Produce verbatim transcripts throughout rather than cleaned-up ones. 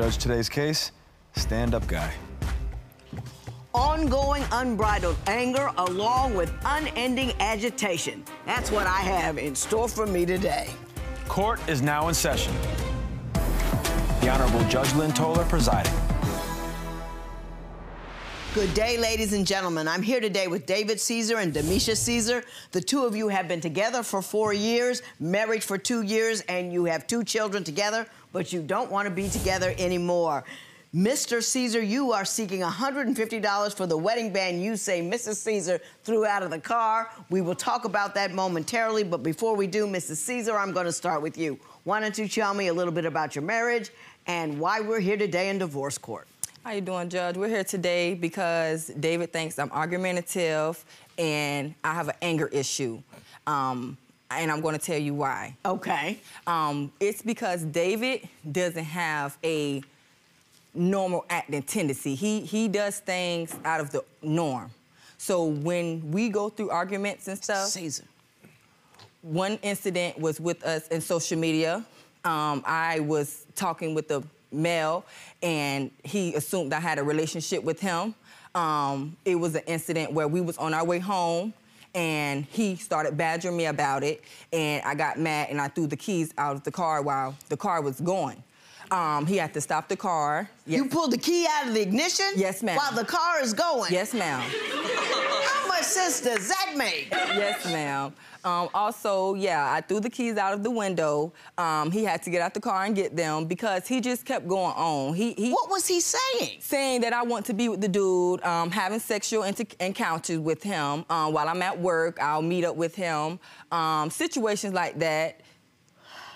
Judge, today's case, stand-up guy. Ongoing unbridled anger along with unending agitation. That's what I have in store for me today. Court is now in session. The Honorable Judge Lynn Toler presiding. Good day, ladies and gentlemen. I'm here today with David Caesar and Demisha Caesar. The two of you have been together for four years, married for two years, and you have two children together, but you don't want to be together anymore. Mister Caesar, you are seeking one hundred fifty dollars for the wedding band you say Missus Caesar threw out of the car. We will talk about that momentarily, but before we do, Missus Caesar, I'm going to start with you. Why don't you tell me a little bit about your marriage and why we're here today in divorce court? How you doing, Judge? We're here today because David thinks I'm argumentative and I have an anger issue, um, and I'm going to tell you why. Okay. Um, it's because David doesn't have a normal acting tendency. He he does things out of the norm. So when we go through arguments and stuff, Caesar. One incident was with us in social media. Um, I was talking with a male, and he assumed I had a relationship with him. Um, it was an incident where we was on our way home, and he started badgering me about it, and I got mad, and I threw the keys out of the car while the car was going. Um, he had to stop the car. Yes. You pulled the key out of the ignition? Yes, ma'am. While the car is going? Yes, ma'am. How much sense does that make? Yes, ma'am. Um, also, yeah, I threw the keys out of the window. Um, he had to get out the car and get them because he just kept going on. He, he What was he saying? Saying that I want to be with the dude, um, having sexual encounters with him. Um, while I'm at work, I'll meet up with him. Um, situations like that.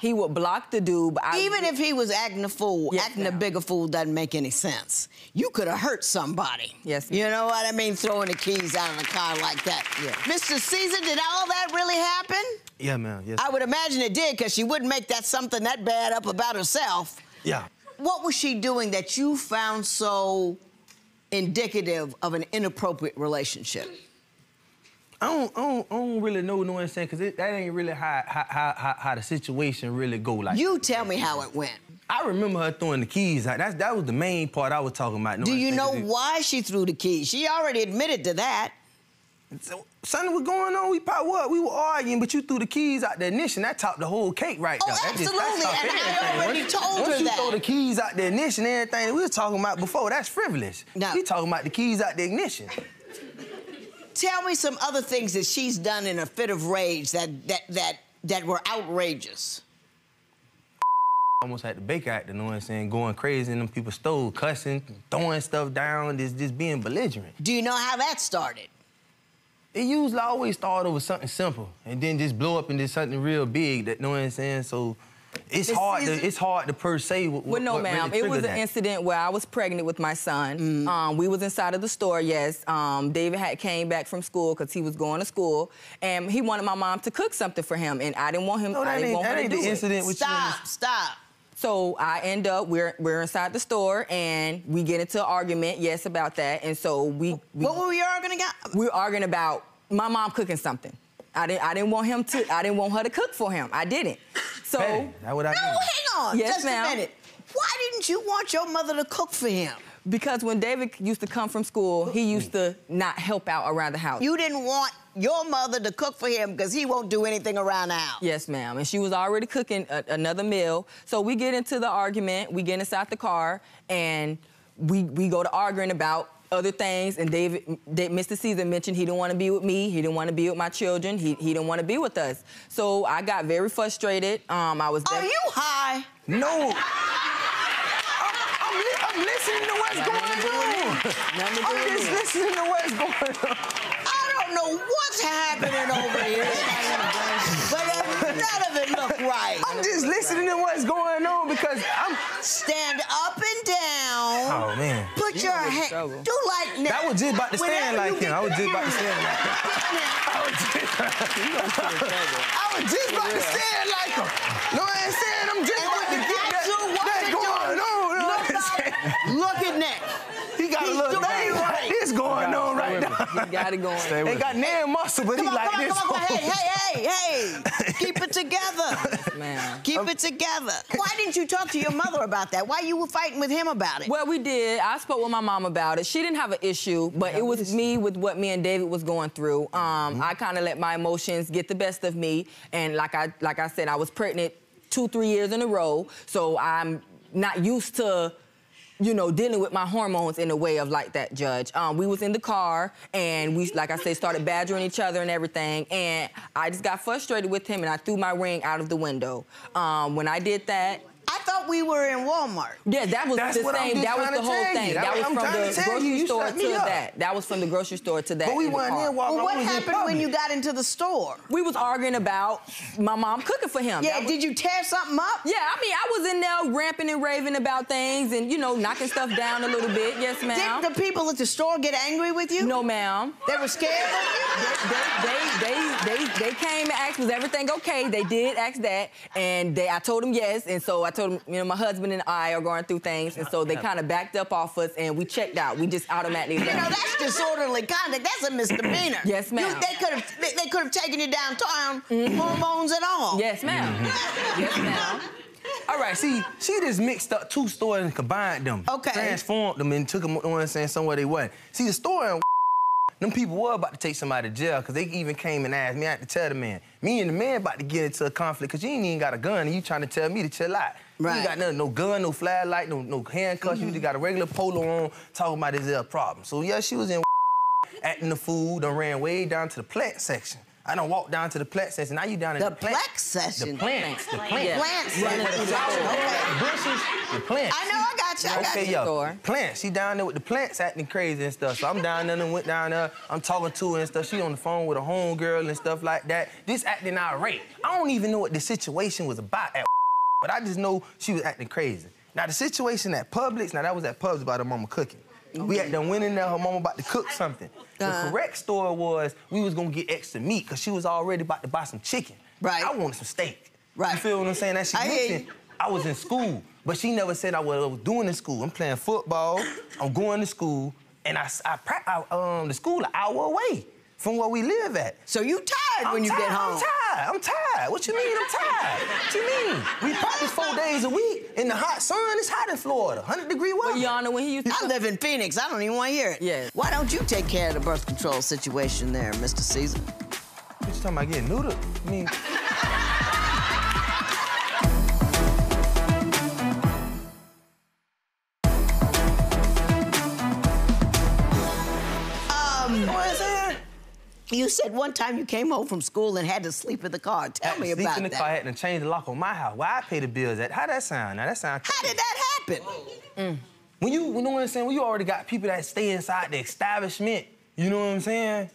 He would block the dude. But I Even would... if he was acting a fool, yes, acting ma'am. a bigger fool doesn't make any sense. You could have hurt somebody. Yes, ma'am. You know what I mean? Throwing the keys out of the car like that. Yeah. Mister Caesar, did all that really happen? Yeah, ma'am. Yes, I would imagine it did, because she wouldn't make that something that bad up about herself. Yeah. What was she doing that you found so indicative of an inappropriate relationship? I don't, I, don't, I don't really know, you know what I'm saying, because that ain't really how, how, how, how the situation really go like You that. tell me how it went. I remember her throwing the keys out. That's, that was the main part I was talking about. You know Do you know why she threw the keys? She already admitted to that. So, something was going on. We probably were, we were arguing, but you threw the keys out the ignition. That topped the whole cake right oh, now. That absolutely, just, that and I already once, told once her that. Once you throw the keys out the ignition, everything that we were talking about before, that's frivolous. No. We talking about the keys out the ignition. Tell me some other things that she's done in a fit of rage that that that that were outrageous. Almost had the baker act, you know what I'm saying? Going crazy and them people stole, cussing, throwing stuff down, just, just being belligerent. Do you know how that started? It usually always started over something simple and then just blow up into something real big, that, you know what I'm saying? So it's this hard to, it's hard to per se what, well, no, ma'am. Really it was an that. incident where I was pregnant with my son. Mm. Um, we was inside of the store, yes. Um, David had came back from school because he was going to school, and he wanted my mom to cook something for him, and I didn't want him, no, I didn't want her to do it. Stop, stop. So I end up, we're, we're inside the store, and we get into an argument, yes, about that, and so we... we what were we arguing about? We were arguing about my mom cooking something. I didn't, I didn't want him to, I didn't want her to cook for him. I didn't. So... Hey, that what I no, mean. hang on, yes, just a minute. Why didn't you want your mother to cook for him? Because when David used to come from school, he used to not help out around the house. You didn't want your mother to cook for him because he won't do anything around the house. Yes, ma'am. And she was already cooking a, another meal. So we get into the argument, we get inside the car, and we, we go to arguing about other things, and David, Mister Caesar mentioned he didn't want to be with me, he didn't want to be with my children, he, he didn't want to be with us. So I got very frustrated. Um, I was. Are you high? No. I'm, I'm, li I'm listening to what's going on. I'm just listening to what's going on. I don't know what's happening over here, but none of it look right. I'm just listening to what's going on because I'm. Stand up and down. Oh, man. Put you your hand... Do like... Now. I was just about to stand like him. I was just about to stand like him. I was just... I was just about to stand like him. No, I ain't saying I'm just about to get that... That's going on. Look at Nick. He got a little thing like this going on right now. He got it going. They got damn muscle, but he like this. Hey, hey, hey, hey. Keep it together. Man. Keep it together. Why didn't you talk to your mother about that? Why you were fighting with him about it? Well, we did. I spoke with my mom about it. She didn't have an issue, but it was me with what me and David was going through. Um, mm-hmm. I kind of let my emotions get the best of me. And like I, like I said, I was pregnant two, three years in a row. So I'm not used to, you know, dealing with my hormones in a way of like that, Judge. Um, we was in the car, and we, like I said, started badgering each other and everything, and I just got frustrated with him, and I threw my ring out of the window. Um, when I did that... I thought we were in Walmart. Yeah, that was That's the same. That was the whole thing. That was I'm from the grocery you, you store to that. That was from the grocery store to that. But we weren't in Walmart. Well, what happened when you got into the store? We was arguing about my mom cooking for him. Yeah, was, did you tear something up? Yeah, I mean, I was in there ramping and raving about things and, you know, knocking stuff down a little bit. Yes, ma'am. Did the people at the store get angry with you? No, ma'am. They were scared of you? They, they, they, they, they, they came and asked, was everything okay? They did ask that, and they, I told them yes, and so I told them, you know, my husband and I are going through things, and so they kind of backed up off us, and we checked out. We just automatically left. You know, that's disorderly conduct. That's a misdemeanor. Yes, ma'am. They could have they, they could have taken you downtown, mm-hmm. hormones and all. Yes, ma'am. Mm-hmm. Yes, ma'am. All right, see, she just mixed up two stories and combined them. Okay. Transformed them and took them, you know what I'm saying, somewhere they wasn't. See, the story, them people were about to take somebody to jail because they even came and asked me, I had to tell the man. Me and the man about to get into a conflict because you ain't even got a gun and you trying to tell me to chill out. Right. You ain't got nothing, no gun, no flashlight, no, no handcuffs. Mm-hmm. You just got a regular polo on talking about this other problem. So, yeah, she was in acting the food, done ran way down to the plant section. I done walked down to the plant section. Now you down in the, the plant. The plex section? The plants. The plants. Plants. Yeah. Plants. Plants. Yeah. Bushes. The plants. I know, I got you. I got okay, you. Yo. Plants. She down there with the plants acting crazy and stuff. So I'm down there and went down there. I'm talking to her and stuff. She on the phone with a homegirl and stuff like that. This acting irate. I don't even know what the situation was about at but I just know she was acting crazy. Now, the situation at Publix, now that was at Publix by her mama cooking. Okay. We had done went in there, her mama about to cook something. Uh-huh. The correct story was we was gonna get extra meat because she was already about to buy some chicken. Right. I wanted some steak. Right. You feel what I'm saying? That she I mentioned I was in school, but she never said I was, I was doing in school. I'm playing football, I'm going to school, and I, I, I um the school an hour away from where we live at. So you tired I'm when you tired, get home? I'm tired. I'm tired. What you mean? I'm tired. What you mean? We practice four days a week in the hot sun. It's hot in Florida. one hundred degree weather. Well, Your Honor, when he used to I live in Phoenix. I don't even want to hear it. Yes. Why don't you take care of the birth control situation there, Mister Caesar? What you talking about getting neutered? I mean. You said one time you came home from school and had to sleep in the car. Tell me about that. Sleep in the car, I had to change the lock on my house. Where I pay the bills at? How that sound? Now that sound. How did that happen? Mm. When you, you know what I'm saying? When you already got people that stay inside the establishment, you know what I'm saying?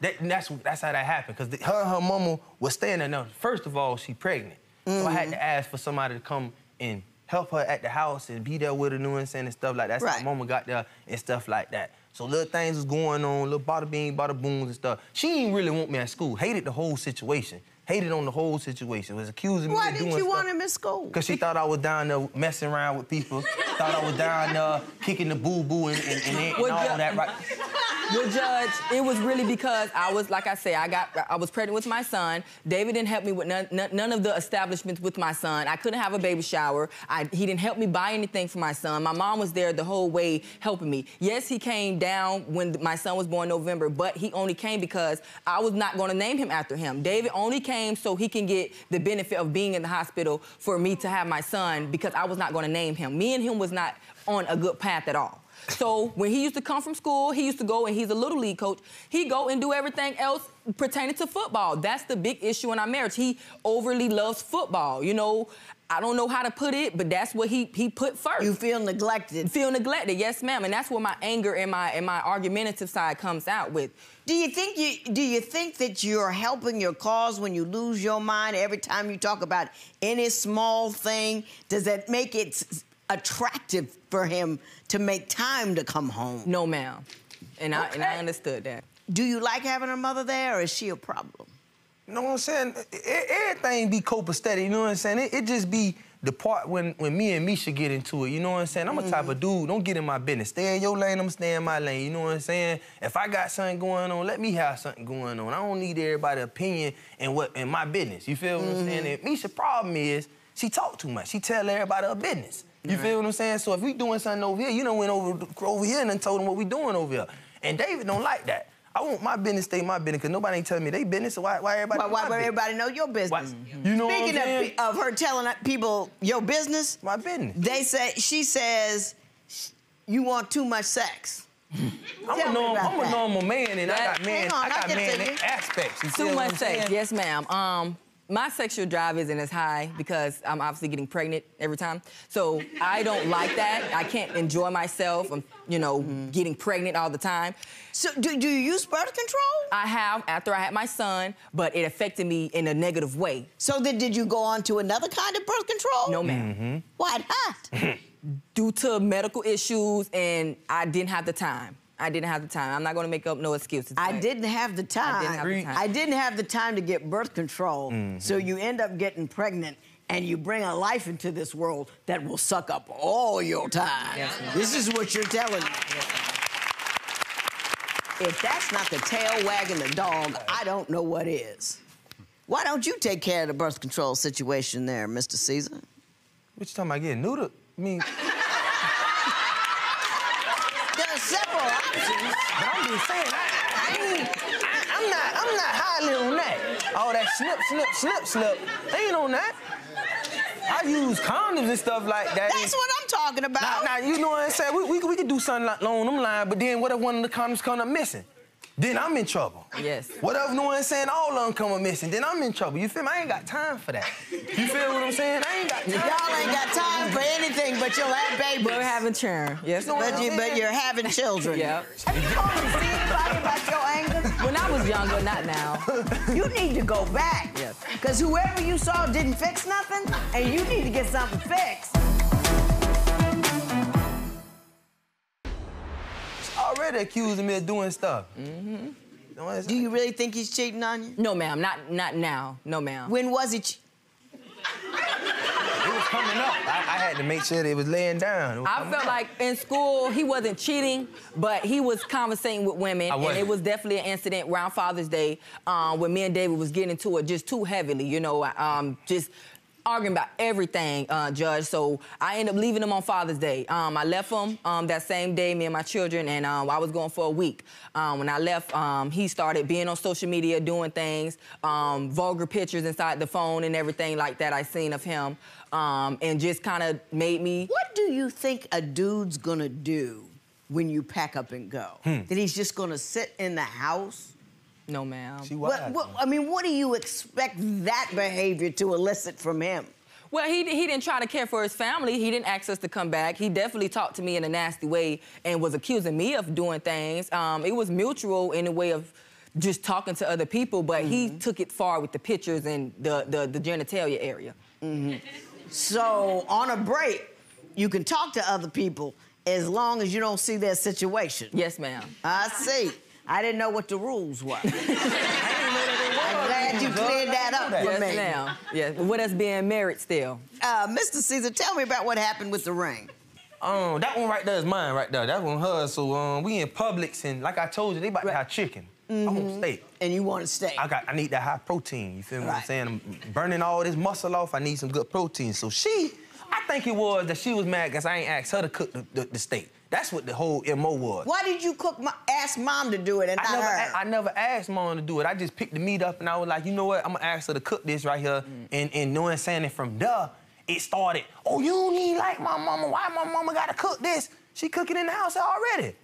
That that's that's how that happened. Cause the, her and her mama was staying there. Now, first of all, she pregnant, mm-hmm. so I had to ask for somebody to come and help her at the house and be there with her, you know what I'm saying, and stuff like that. So right. my mama got there and stuff like that. So little things was going on, little bada bing, bada booms and stuff. She didn't really want me at school. Hated the whole situation. Hated on the whole situation. Was accusing me of doing stuff. Why didn't you want him at school? Because she thought I was down there messing around with people. Thought I was down there kicking the boo-boo and, and, and, and, well, and all that. Right. Well, Judge, it was really because I was, like I said, I got, I was pregnant with my son. David didn't help me with none, none of the establishments with my son. I couldn't have a baby shower. I, he didn't help me buy anything for my son. My mom was there the whole way helping me. Yes, he came down when my son was born in November, but he only came because I was not going to name him after him. David only came so he can get the benefit of being in the hospital for me to have my son because I was not going to name him. Me and him was not on a good path at all. So when he used to come from school, he used to go, and he's a little league coach, he go and do everything else pertaining to football. That's the big issue in our marriage. He overly loves football. You know, I don't know how to put it, but that's what he he put first. You feel neglected. Feel neglected, yes, ma'am. And that's where my anger and my and my argumentative side comes out with. Do you think you do you think that you're helping your cause when you lose your mind every time you talk about any small thing? Does that make it attractive for him to make time to come home? No, ma'am. And, okay. I, and I understood that. Do you like having her mother there, or is she a problem? You know what I'm saying? Everything be copacetic, you know what I'm saying? It, it just be the part when, when me and Misha get into it, you know what I'm saying? I'm mm-hmm. a type of dude, don't get in my business. Stay in your lane, I'm stay in my lane, you know what I'm saying? If I got something going on, let me have something going on. I don't need everybody's opinion in, what, in my business, you feel mm-hmm. what I'm saying? And Misha's problem is, she talk too much. She tell everybody her business. You right. feel what I'm saying? So if we doing something over here, you done went over, over here and done told them what we doing over here. And David don't like that. I want my business to stay my business, because nobody ain't telling me they business, so why, why everybody why, why business? everybody know your business? Why, mm-hmm. you know Speaking what I'm of, of her telling people your business, my business. They say she says you want too much sex. I'm, a normal, I'm a normal man, and that, I got man, on, I got man aspects. Too much sex, yes, ma'am. Um, My sexual drive isn't as high because I'm obviously getting pregnant every time. So I don't like that. I can't enjoy myself. I'm, you know, mm-hmm. getting pregnant all the time. So do, do you use birth control? I have after I had my son, but it affected me in a negative way. So then did you go on to another kind of birth control? No, ma'am. Mm-hmm. Why not? Due to medical issues, and I didn't have the time. I didn't have the time. I'm not going to make up no excuses. I like, didn't have the time. I didn't have the time. I didn't have the time to get birth control. Mm-hmm. So you end up getting pregnant, and you bring a life into this world that will suck up all your time. Yes, this is what you're telling me. Yes, if that's not the tail wagging the dog, I don't know what is. Why don't you take care of the birth control situation there, Mister Caesar? What you talking about getting neutered? I mean... Several options. But I'm just saying, I, I mean, I, I'm not, I'm not highly on that. All that snip, snip, snip, snip, ain't on that. I use condoms and stuff like that. That's what I'm talking about. Now, now you know what I'm saying? We, we, we could do something along them lines, but then what if one of the condoms come up missing? Then I'm in trouble. Yes. What if, you know what I'm saying, all of them come up missing? Then I'm in trouble. You feel me? I ain't got time for that. You feel what I'm saying? I ain't got time. Y'all ain't got time for anything but your have babies. We're having children. Yes, but, no, you, but you're having children. Yep. Have you always seen anybody about your anger? When I was younger, not now. You need to go back. Yes. Because whoever you saw didn't fix nothing, and you need to get something fixed. Already accusing me of doing stuff. Mm-hmm. No, do you really think he's cheating on you? No, ma'am. Not not now. No, ma'am. When was it? It was coming up. I, I had to make sure that it was laying down. Was I felt up. like in school he wasn't cheating, but he was conversating with women, and it was definitely an incident around Father's Day um, when me and David was getting into it just too heavily. You know, um, just. arguing about everything, uh, Judge, so I ended up leaving him on Father's Day. Um, I left him um, that same day, me and my children, and um, I was gone for a week. Um, when I left, um, he started being on social media, doing things, um, vulgar pictures inside the phone and everything like that I seen of him, um, and just kind of made me... What do you think a dude's gonna do when you pack up and go? Hmm. That he's just gonna sit in the house? No, ma'am. What, what, I mean, what do you expect that behavior to elicit from him? Well, he, he didn't try to care for his family. He didn't ask us to come back. He definitely talked to me in a nasty way and was accusing me of doing things. Um, it was mutual in a way of just talking to other people, but mm-hmm. he took it far with the pictures and the, the, the genitalia area. Mm-hmm. So, on a break, you can talk to other people as long as you don't see their situation. Yes, ma'am. I see. I didn't know what the rules were. I didn't know that they were. I'm glad you cleared that up that. for yes, me. Now. Yes, with us being married still. Uh, Mister Caesar, tell me about what happened with the ring. Um, that one right there is mine right there. That one hers. So um, we in Publix, and like I told you, they about right. to have chicken. Mm-hmm. I want steak. And you want steak. I got. I need that high protein. You feel right. what I'm saying? I'm burning all this muscle off. I need some good protein. So she, I think it was that she was mad because I ain't asked her to cook the, the, the steak. That's what the whole M O was. Why did you cook? My, ask Mom to do it and I not never, her? I, I never asked Mom to do it. I just picked the meat up and I was like, you know what? I'm gonna ask her to cook this right here. Mm. And, and knowing saying it from there, it started, oh, you don't even like my mama. Why my mama gotta cook this? She cooking in the house already.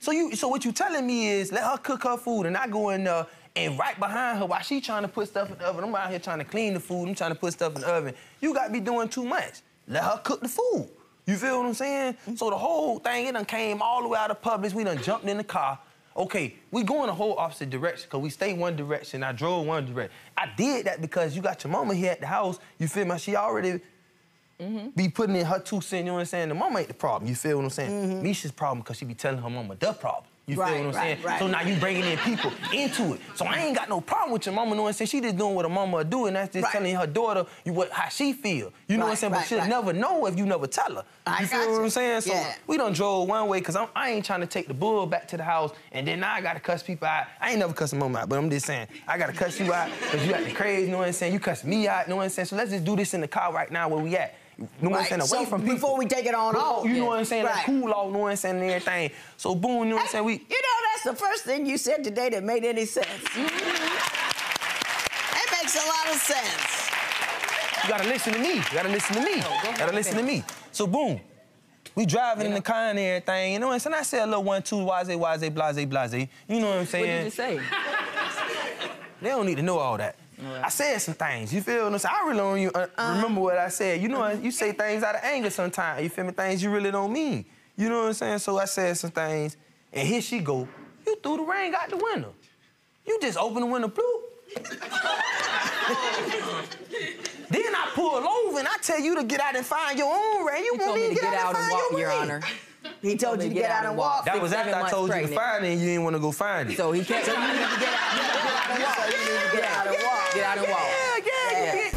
So you, so what you telling me is let her cook her food and I go in there and right behind her while she trying to put stuff in the oven. I'm out here trying to clean the food. I'm trying to put stuff in the oven. You gotta be doing too much. Let her cook the food. You feel what I'm saying? So the whole thing, it done came all the way out of Publix. We done jumped in the car. Okay, we going a whole opposite direction because we stayed one direction. I drove one direction. I did that because you got your mama here at the house. You feel me? She already mm-hmm. be putting in her two cents. You know what I'm saying? The mama ain't the problem. You feel what I'm saying? Mm-hmm. Misha's problem because she be telling her mama the problem. You feel right, what I'm right, saying? Right. So now you bringing in people into it. So I ain't got no problem with your mama knowing say she just doing what a mama do, and that's just right. telling her daughter you what how she feel. You know right, what I'm saying? Right, but she'll right. never know if you never tell her. I you feel you. What I'm saying? So yeah. we done drove one way because I ain't trying to take the bull back to the house, and then now I gotta cuss people out. I ain't never cussing mama out, but I'm just saying I gotta cuss you out because you acting crazy. You know what I'm saying? You cuss me out. You know what I'm saying? So let's just do this in the car right now where we at. You know right. what I'm saying? Away so from people. Before we take it on off. You know yeah. what I'm saying? Right. Like cool off, you know what I'm saying, and everything. So boom, you know what I'm saying? We... You know, that's the first thing you said today that made any sense. That makes a lot of sense. You gotta listen to me. You gotta listen to me. Oh, go ahead, gotta listen finish. to me. So boom. We driving yeah. in the car and everything, you know what I'm saying? I said a little one, two, wise, wise, blase, blase. You know what I'm saying? What did you say? They don't need to know all that. Yeah. I said some things, you feel what I'm saying? I really don't uh, uh, remember what I said. You know, uh, you say things out of anger sometimes, you feel me? Things you really don't mean. You know what I'm saying? So I said some things, and here she go, you threw the ring out the window. You just opened the window, bloop. Then I pull over, and I tell you to get out and find your own ring. You won't even get, get out, out and, and walk, your, your Honor. He told, told you to get, get out and walk. That was after I told pregnant. you to find it, and you didn't want to go find it. So he kept telling you to get out and walk. So you need to get out and walk. Get out and walk. Yeah, yeah, yeah.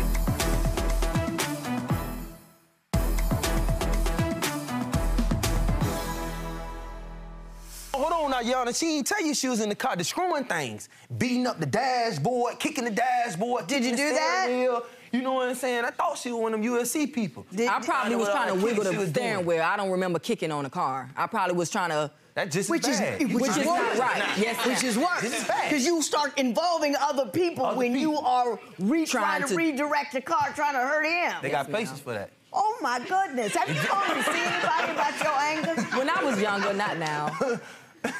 Hold on now, y'all. She didn't tell you she was in the car destroying things. Beating up the dashboard, kicking the dashboard. Did you do that? Wheel. You know what I'm saying? I thought she was one of them U S C people. Did, I probably I was trying to wiggle the steering wheel. I don't remember kicking on the car. I probably was trying to... That's just which bad. Is Which, which is not right. Not. Yes, which is worse. Because you start involving other people other when people. you are re trying, trying to redirect the car, trying to hurt him. They got yes, places for that. Oh, my goodness. Have you only seen anybody about your anger? When I was younger, not now.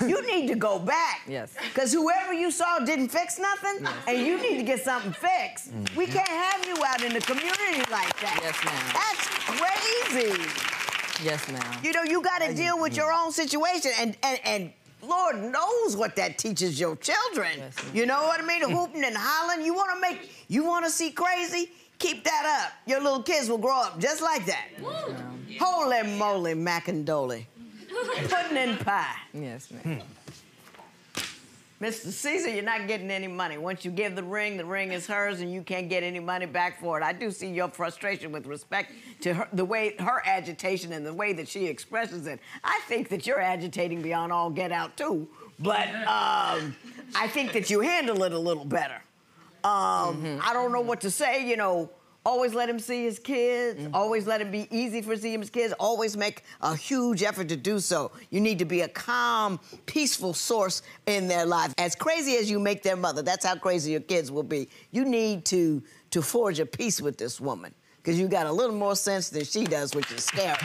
You need to go back. Yes. Because whoever you saw didn't fix nothing, yes. and you need to get something fixed. Mm-hmm. We can't have you out in the community like that. Yes, ma'am. That's crazy. Yes, ma'am. You know, you got to deal with your own situation, and, and, and Lord knows what that teaches your children. Yes, you know what I mean? Hooting and hollering. You want to make, you want to see crazy? Keep that up. Your little kids will grow up just like that. Yes, holy moly, macandoli. Pudding and pie. Yes, ma'am. Mister Caesar, you're not getting any money. Once you give the ring, the ring is hers, and you can't get any money back for it. I do see your frustration with respect to her, the way her agitation and the way that she expresses it. I think that you're agitating beyond all get out, too. But um, I think that you handle it a little better. Um, mm-hmm. I don't know what to say, you know. Always let him see his kids. Mm-hmm. Always let it be easy for seeing his kids. Always make a huge effort to do so. You need to be a calm, peaceful source in their life. As crazy as you make their mother, that's how crazy your kids will be. You need to, to forge a peace with this woman because you got a little more sense than she does, which is scary.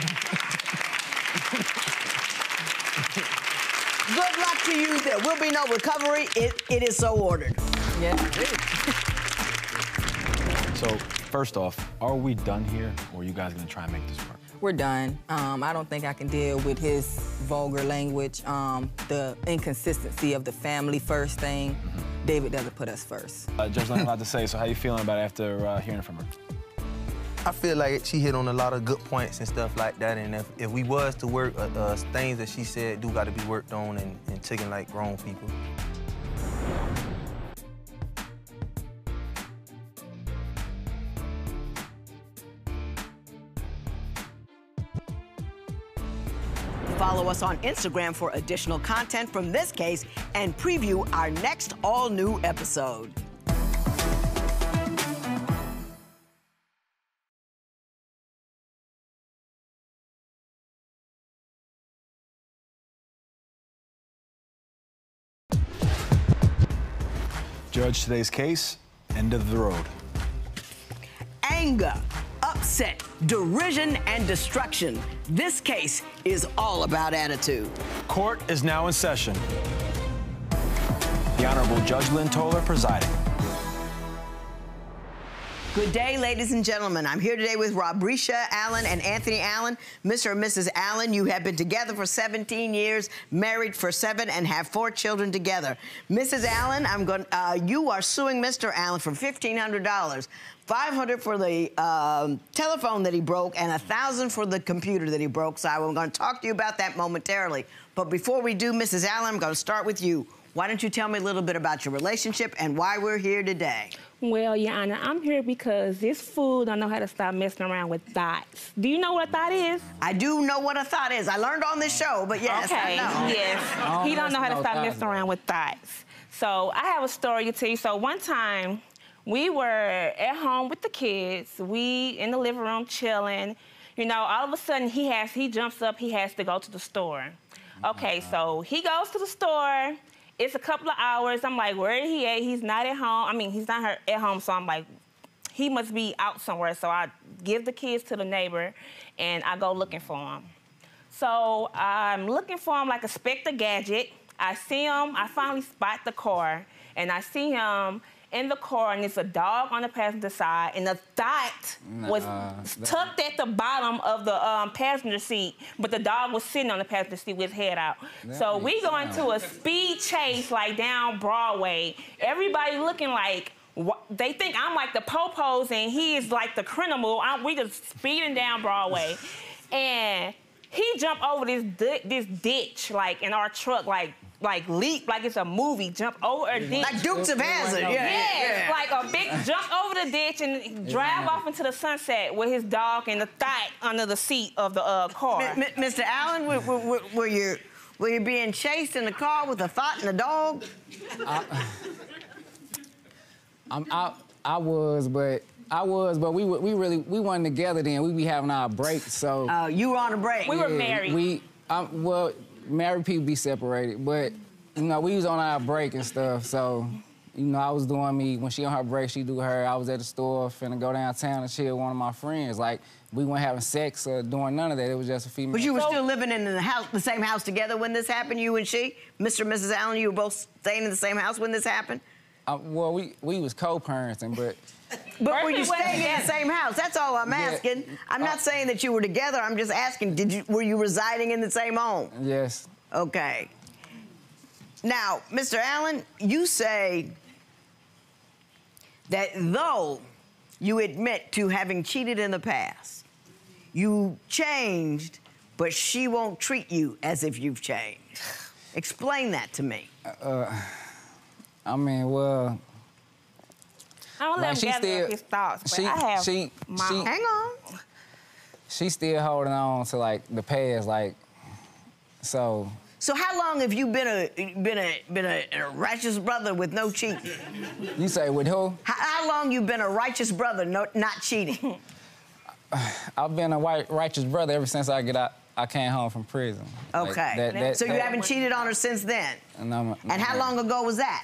Good luck to you. There will be no recovery. It, it is so ordered. Yeah. So... First off, are we done here, or are you guys gonna try and make this work? We're done. Um, I don't think I can deal with his vulgar language, um, the inconsistency of the family first thing. Mm-hmm. David doesn't put us first. Uh, Judge Lynn, a lot to say, so how you feeling about it after uh, hearing from her? I feel like she hit on a lot of good points and stuff like that, and if, if we was to work, uh, uh, things that she said do gotta be worked on and, and taken like grown people. Follow us on Instagram for additional content from this case and preview our next all-new episode. Judge, today's case, end of the road. Anger. Upset, derision, and destruction. This case is all about attitude. Court is now in session. The Honorable Judge Lynn Toler presiding. Good day, ladies and gentlemen. I'm here today with Robricia Allen and Anthony Allen. Mister and Missus Allen, you have been together for seventeen years, married for seven, and have four children together. Missus Allen, I'm going. Uh, you are suing Mister Allen for fifteen hundred dollars. five hundred dollars for the um, telephone that he broke, and one thousand dollars for the computer that he broke. So I'm going to talk to you about that momentarily. But before we do, Missus Allen, I'm going to start with you. Why don't you tell me a little bit about your relationship and why we're here today? Well, Your Honor, I'm here because this fool don't know how to stop messing around with thoughts. Do you know what a thought is? I do know what a thought is. I learned on this show, but yes, okay. I know. Yes. Oh, he don't know how to no stop messing around with thoughts. So I have a story to tell you. So one time, we were at home with the kids. We in the living room chilling. You know, all of a sudden, he has he jumps up. He has to go to the store. Okay, so he goes to the store. It's a couple of hours. I'm like, where is he at? He's not at home. I mean, he's not at home, so I'm like, he must be out somewhere. So I give the kids to the neighbor, and I go looking for him. So I'm looking for him like a Spectre gadget. I see him. I finally spot the car, and I see him in the car, and it's a dog on the passenger side, and the thought nah, was tucked at the bottom of the um, passenger seat, but the dog was sitting on the passenger seat with his head out. So we go into a speed chase, like down Broadway. Everybody looking like, what, they think I'm like the popos, and he is like the criminal. I'm, we just speeding down Broadway. And he jumped over this, di this ditch, like, in our truck, like, like leap, like it's a movie, jump over a ditch. Like Dukes of Hazzard. Yeah, yeah, yeah. Like a big jump over the ditch and drive yeah. off into the sunset with his dog and the thigh under the seat of the uh, car. M M Mister Allen, were, were, were, you, were you being chased in the car with a thought and a dog? I, I'm, I, I was, but... I was, but we we really we wasn't together then. We be having our break, so. Oh, uh, you were on a break. We yeah, were married. We, um, well, married people be separated, but you know we was on our break and stuff. So, you know, I was doing me when she on her break, she do her. I was at the store, finna go downtown and chill with one of my friends. Like we weren't having sex or doing none of that. It was just a female. But you were so, still living in the house, the same house together when this happened. You and she, Mister and Missus Allen, you were both staying in the same house when this happened. Uh, well, we we was co-parenting, but. But were you staying in the same house? That's all I'm asking. Yeah. I'm not uh, saying that you were together. I'm just asking, did you were you residing in the same home? Yes. Okay. Now, Mister Allen, you say that though you admit to having cheated in the past, you changed, but she won't treat you as if you've changed. Explain that to me. Uh, I mean, well... I don't like let him gather up his thoughts, but she, I have she, my... She, hang on. She's still holding on to, like, the past, like, so... So how long have you been a been a, been a, a righteous brother with no cheating? You say with who? How, how long you been a righteous brother no, not cheating? I've been a white, righteous brother ever since I get out... I came home from prison. Okay. Like, that, that, so that, you that, haven't cheated on her since then? No, no. And how long ago was that?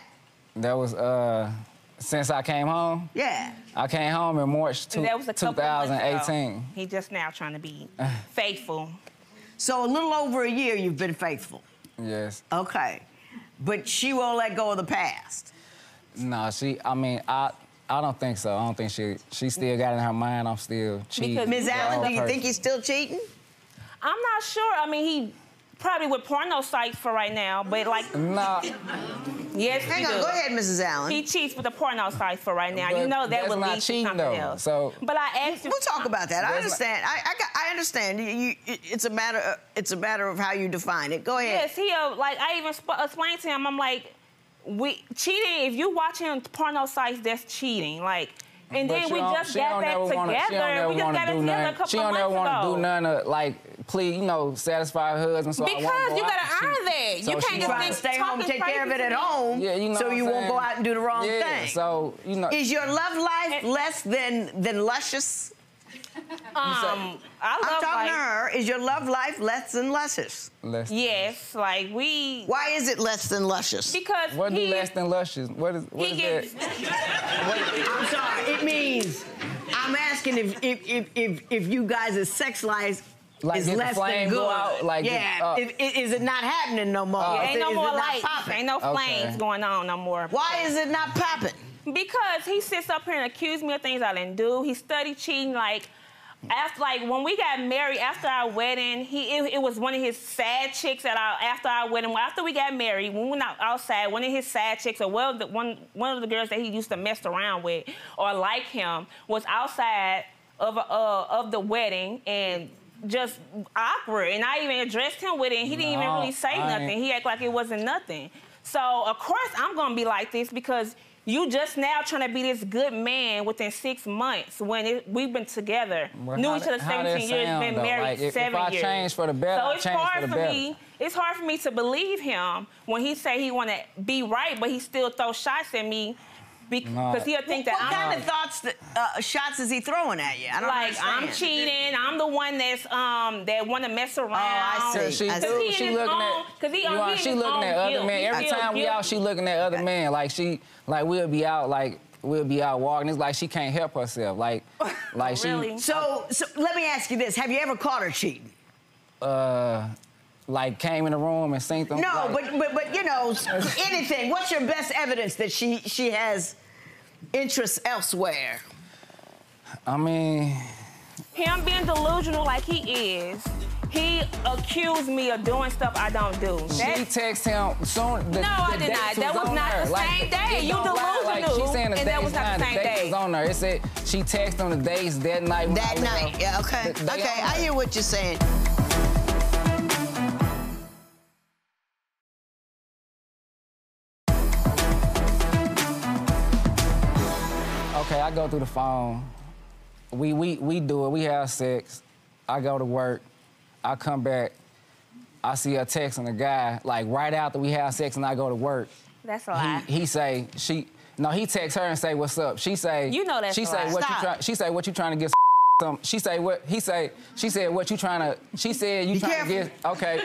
That was, uh... since I came home? Yeah. I came home in March two, that was a twenty eighteen. He just now trying to be faithful. So a little over a year you've been faithful? Yes. Okay. But she won't let go of the past? No, she, I mean, I I don't think so. I don't think she, she still got in her mind I'm still cheating. Because Miz Allen, do you think he's still cheating? I'm not sure. I mean, he probably with porno sites for right now, but like... No. Yes, hang on, do. Go ahead, Missus Allen. He cheats with the porno sites for right now. But you know that would lead to something though, else. So but I asked you. We'll talk about that. I understand. I, I I understand. You, you, it's a matter. Of, it's a matter of how you define it. Go ahead. Yes, he uh, like I even explained to him. I'm like, we cheating. If you watching porno sites, that's cheating. Like. And but then we just got back together. Wanna, we just got together none. a couple she of months ago. She don't ever want to do none of, like, please, you know, satisfy her husband. So because I go you got to earn that. So you can't just think, stay home, take care of it at home, yeah, you know so you saying? won't go out and do the wrong yeah, thing. So, you know. Is your love life less than, than luscious? Um, I love I'm talking life. to her. Is your love life less than luscious? Less than yes, less. like we. Why is it less than luscious? Because what he, do less than luscious? What is what is gets... that? I'm sorry. It means I'm asking if if if if, if you guys' sex life like is less than good. Go out, like yeah, it, it, is it not happening no more? Uh, ain't it, no more lights. Ain't no flames okay. going on no more. Why is it not popping? Because he sits up here and accuses me of things I didn't do. He studied cheating like. After, like, when we got married, after our wedding, he it, it was one of his sad chicks at our after our wedding. Well, after we got married, when we were not outside, one of his sad chicks, or well, the, one one of the girls that he used to mess around with, or like him, was outside of uh, of the wedding and just awkward. And I even addressed him with it, and he didn't no, even really say I nothing. Ain't... He acted like it wasn't nothing. So of course I'm gonna be like this because you just now trying to be this good man within six months when it, we've been together, well, knew each other seventeen years, sound, been though? married like, seven if I years. Change for the better, so it's I hard for, the for better. me. It's hard for me to believe him when he say he want to be right, but he still throw shots at me because no. he'll think well, that. What I'm, kind of thoughts, that, uh, shots is he throwing at you? I don't like understand. I'm cheating. I'm the one that's um that want to mess around. Oh, I see. She, I see. She looking own, at. He, you know, she looking own at other men. Every time we out, she looking at other men like she. Like, we'll be out, like, we'll be out walking. It's like she can't help herself. Like, like she... Really? So, so, let me ask you this. Have you ever caught her cheating? Uh, like, came in the room and seen them? No, like... but, but, but, you know, anything. What's your best evidence that she, she has interests elsewhere? I mean... Him being delusional like he is... He accused me of doing stuff I don't do. That's... She texted him soon. The, no, the I did not. That was not her. the like, same day. You delusional. Like, she's saying the and that was not the same the day. Was on her. It said she texted him the days that night. That night. Yeah. Okay. Okay. I hear what you're saying. Okay. I go through the phone. We we we do it. We have sex. I go to work. I come back, I see her texting a guy, like, right after we have sex and I go to work. That's a lie. He, he say, she, no, he texts her and say, what's up? She say, you know that's she a say, lie. What you try, she say, what you trying to get some, she say, what, he say, she said, what you trying to, she said, you, you trying to get, okay,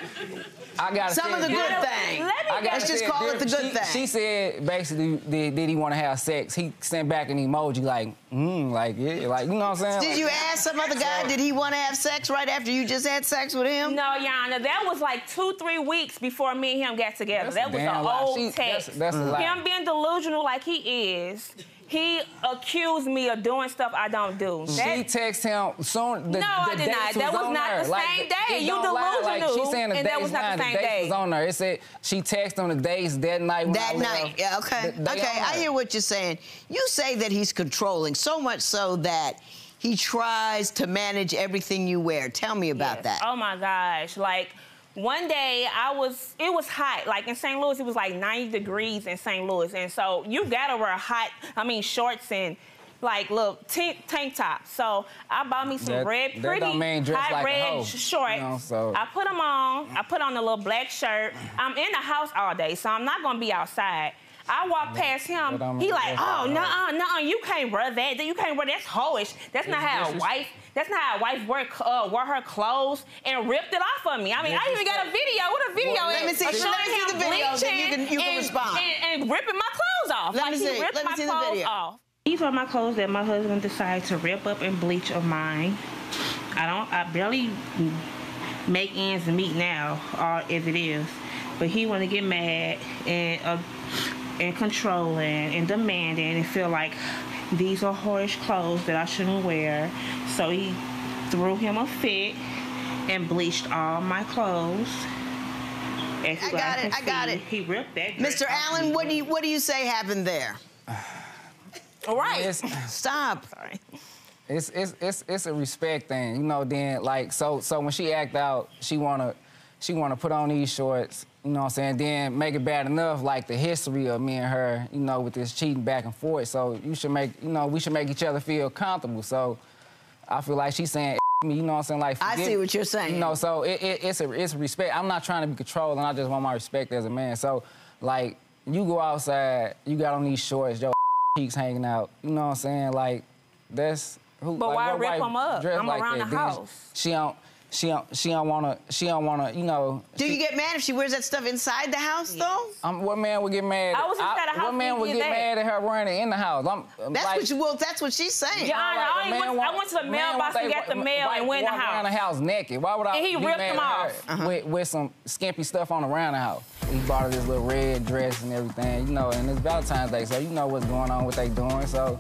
I gotta Some of the good thing. Let me Let's just call it the good she, thing. She said, basically, did, did he want to have sex? He sent back an emoji, like, mmm, like, yeah, like, you know what I'm saying? Did like, you ask some other guy, so, did he want to have sex right after you just had sex with him? No, Yana, that was like two, three weeks before me and him got together. That was an old she, text. That's, that's mm. a lie. Him being delusional like he is... He accused me of doing stuff I don't do. She texted him soon. The, no, the I did not. That was, was not her. the like, same day. You delusional. Like, she's saying the and that was not the same the day. was on her. It said she texted on the days that night. That night. Left. Yeah. Okay. The, okay. I hear what you're saying. You say that he's controlling so much so that he tries to manage everything you wear. Tell me about yes. that. Oh my gosh! Like. One day, I was, it was hot. Like, in Saint Louis, it was like ninety degrees in Saint Louis. And so, you gotta wear hot, I mean, shorts and, like, little tank tops. So, I bought me some that, red, that pretty hot like red shorts. You know, so. I put them on. I put on a little black shirt. I'm in the house all day, so I'm not gonna be outside. I walk past him, he like, oh, nuh-uh, nuh-uh, you can't wear that. You can't wear that. That's hoish. That's not how a wife, that's not how a wife wore, uh, wore her clothes and ripped it off of me. I mean, I even got a video. What a video. Well, let me see, let me see the video, then you can, you can and, respond. And, and ripping my clothes off. Let like, me see, he ripped let me my see the video. Off. These are my clothes that my husband decided to rip up and bleach of mine. I don't, I barely make ends meet now, or as it is. But he want to get mad and... Uh, and controlling and demanding and feel like these are whorish clothes that I shouldn't wear. So he threw him a fit and bleached all my clothes. As I got I it, I see, got it. He ripped that. Mister Allen, what do you what do you say happened there? All right. It's, Stop. Sorry. It's it's it's it's a respect thing. You know, then like so so when she act out, she wanna she wanna put on these shorts. You know what I'm saying? Then make it bad enough, like the history of me and her, you know, with this cheating back and forth. So you should make, you know, we should make each other feel comfortable. So I feel like she's saying, me, you know what I'm saying? Like, I see what you're saying. You know, so it, it, it's a it's a respect. I'm not trying to be controlling. I just want my respect as a man. So, like, you go outside, you got on these shorts, your cheeks hanging out. You know what I'm saying? Like, that's who. But like, why rip them up? I'm like around that. the then house. She don't. She don't, she don't wanna, she don't wanna, you know. Do you she, get mad if she wears that stuff inside the house, yes. though? Um, what man would get mad? I was inside I, the house. What man would get that? mad at her wearing it in the house? I'm, that's like, what you, well, that's what she's saying. Yeah, you know, like, I, want, want, I went to the mailbox and got the mail and went in the house. Around the house naked. Why would I? And he be ripped mad him off uh-huh. with, with some skimpy stuff on around the house. He bought her this little red dress and everything, you know. And it's Valentine's Day, so you know what's going on, what they doing, so.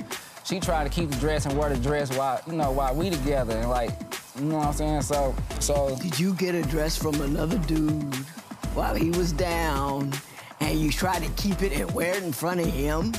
she tried to keep the dress and wear the dress while, you know, while we together and like, you know what I'm saying? So, so. Did you get a dress from another dude while he was down and you tried to keep it and wear it in front of him?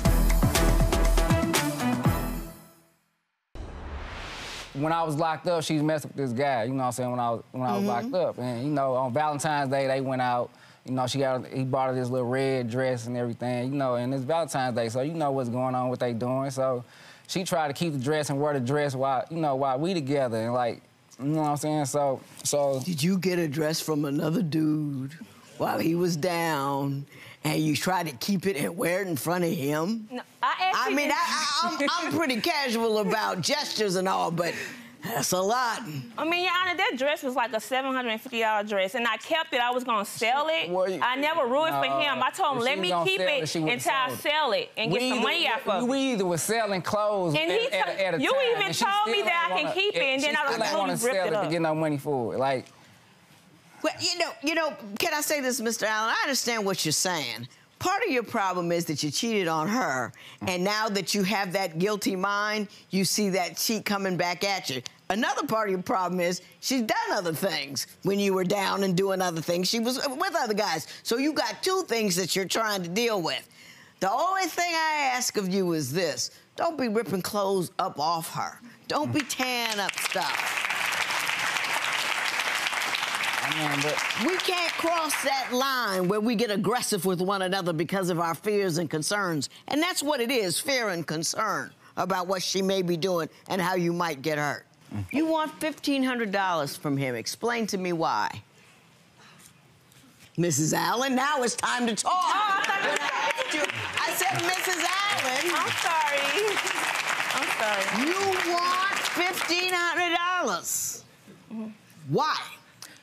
When I was locked up, she messed with this guy, you know what I'm saying, when I was, when I was mm-hmm. locked up. And, you know, on Valentine's Day, they went out, you know, she got, he bought her this little red dress and everything, you know, and it's Valentine's Day, so you know what's going on, what they doing. So she tried to keep the dress and wear the dress while, you know, while we together and, like, you know what I'm saying, so, so. Did you get a dress from another dude while he was down and you tried to keep it and wear it in front of him? No, I actually I mean, I, I, I'm, I'm pretty casual about gestures and all, but that's a lot. I mean, Your Honor, that dress was like a seven hundred fifty dollar dress, and I kept it. I was going to sell it. Well, I never ruined no, for him. I told him, let me keep it, it until I sell it and we get some money out of it. We either were selling clothes and at, he at, at a You time, even and told me that I wanna, can keep it, and then I was going to sell it up. To get no money for it. Like, well, you know, you know, can I say this, Mister Allen? I understand what you're saying. Part of your problem is that you cheated on her, and now that you have that guilty mind, you see that cheat coming back at you. Another part of your problem is she's done other things. When you were down and doing other things, she was with other guys. So you got two things that you're trying to deal with. The only thing I ask of you is this. Don't be ripping clothes up off her. Don't be tearing up stuff. Man, but we can't cross that line where we get aggressive with one another because of our fears and concerns. And that's what it is, fear and concern about what she may be doing and how you might get hurt. Mm-hmm. You want fifteen hundred dollars from him. Explain to me why. Missus Allen, now it's time to talk. Oh, I thought you asked you. I said, Missus Allen. I'm sorry. I'm sorry. You want fifteen hundred dollars. Mm-hmm. Why?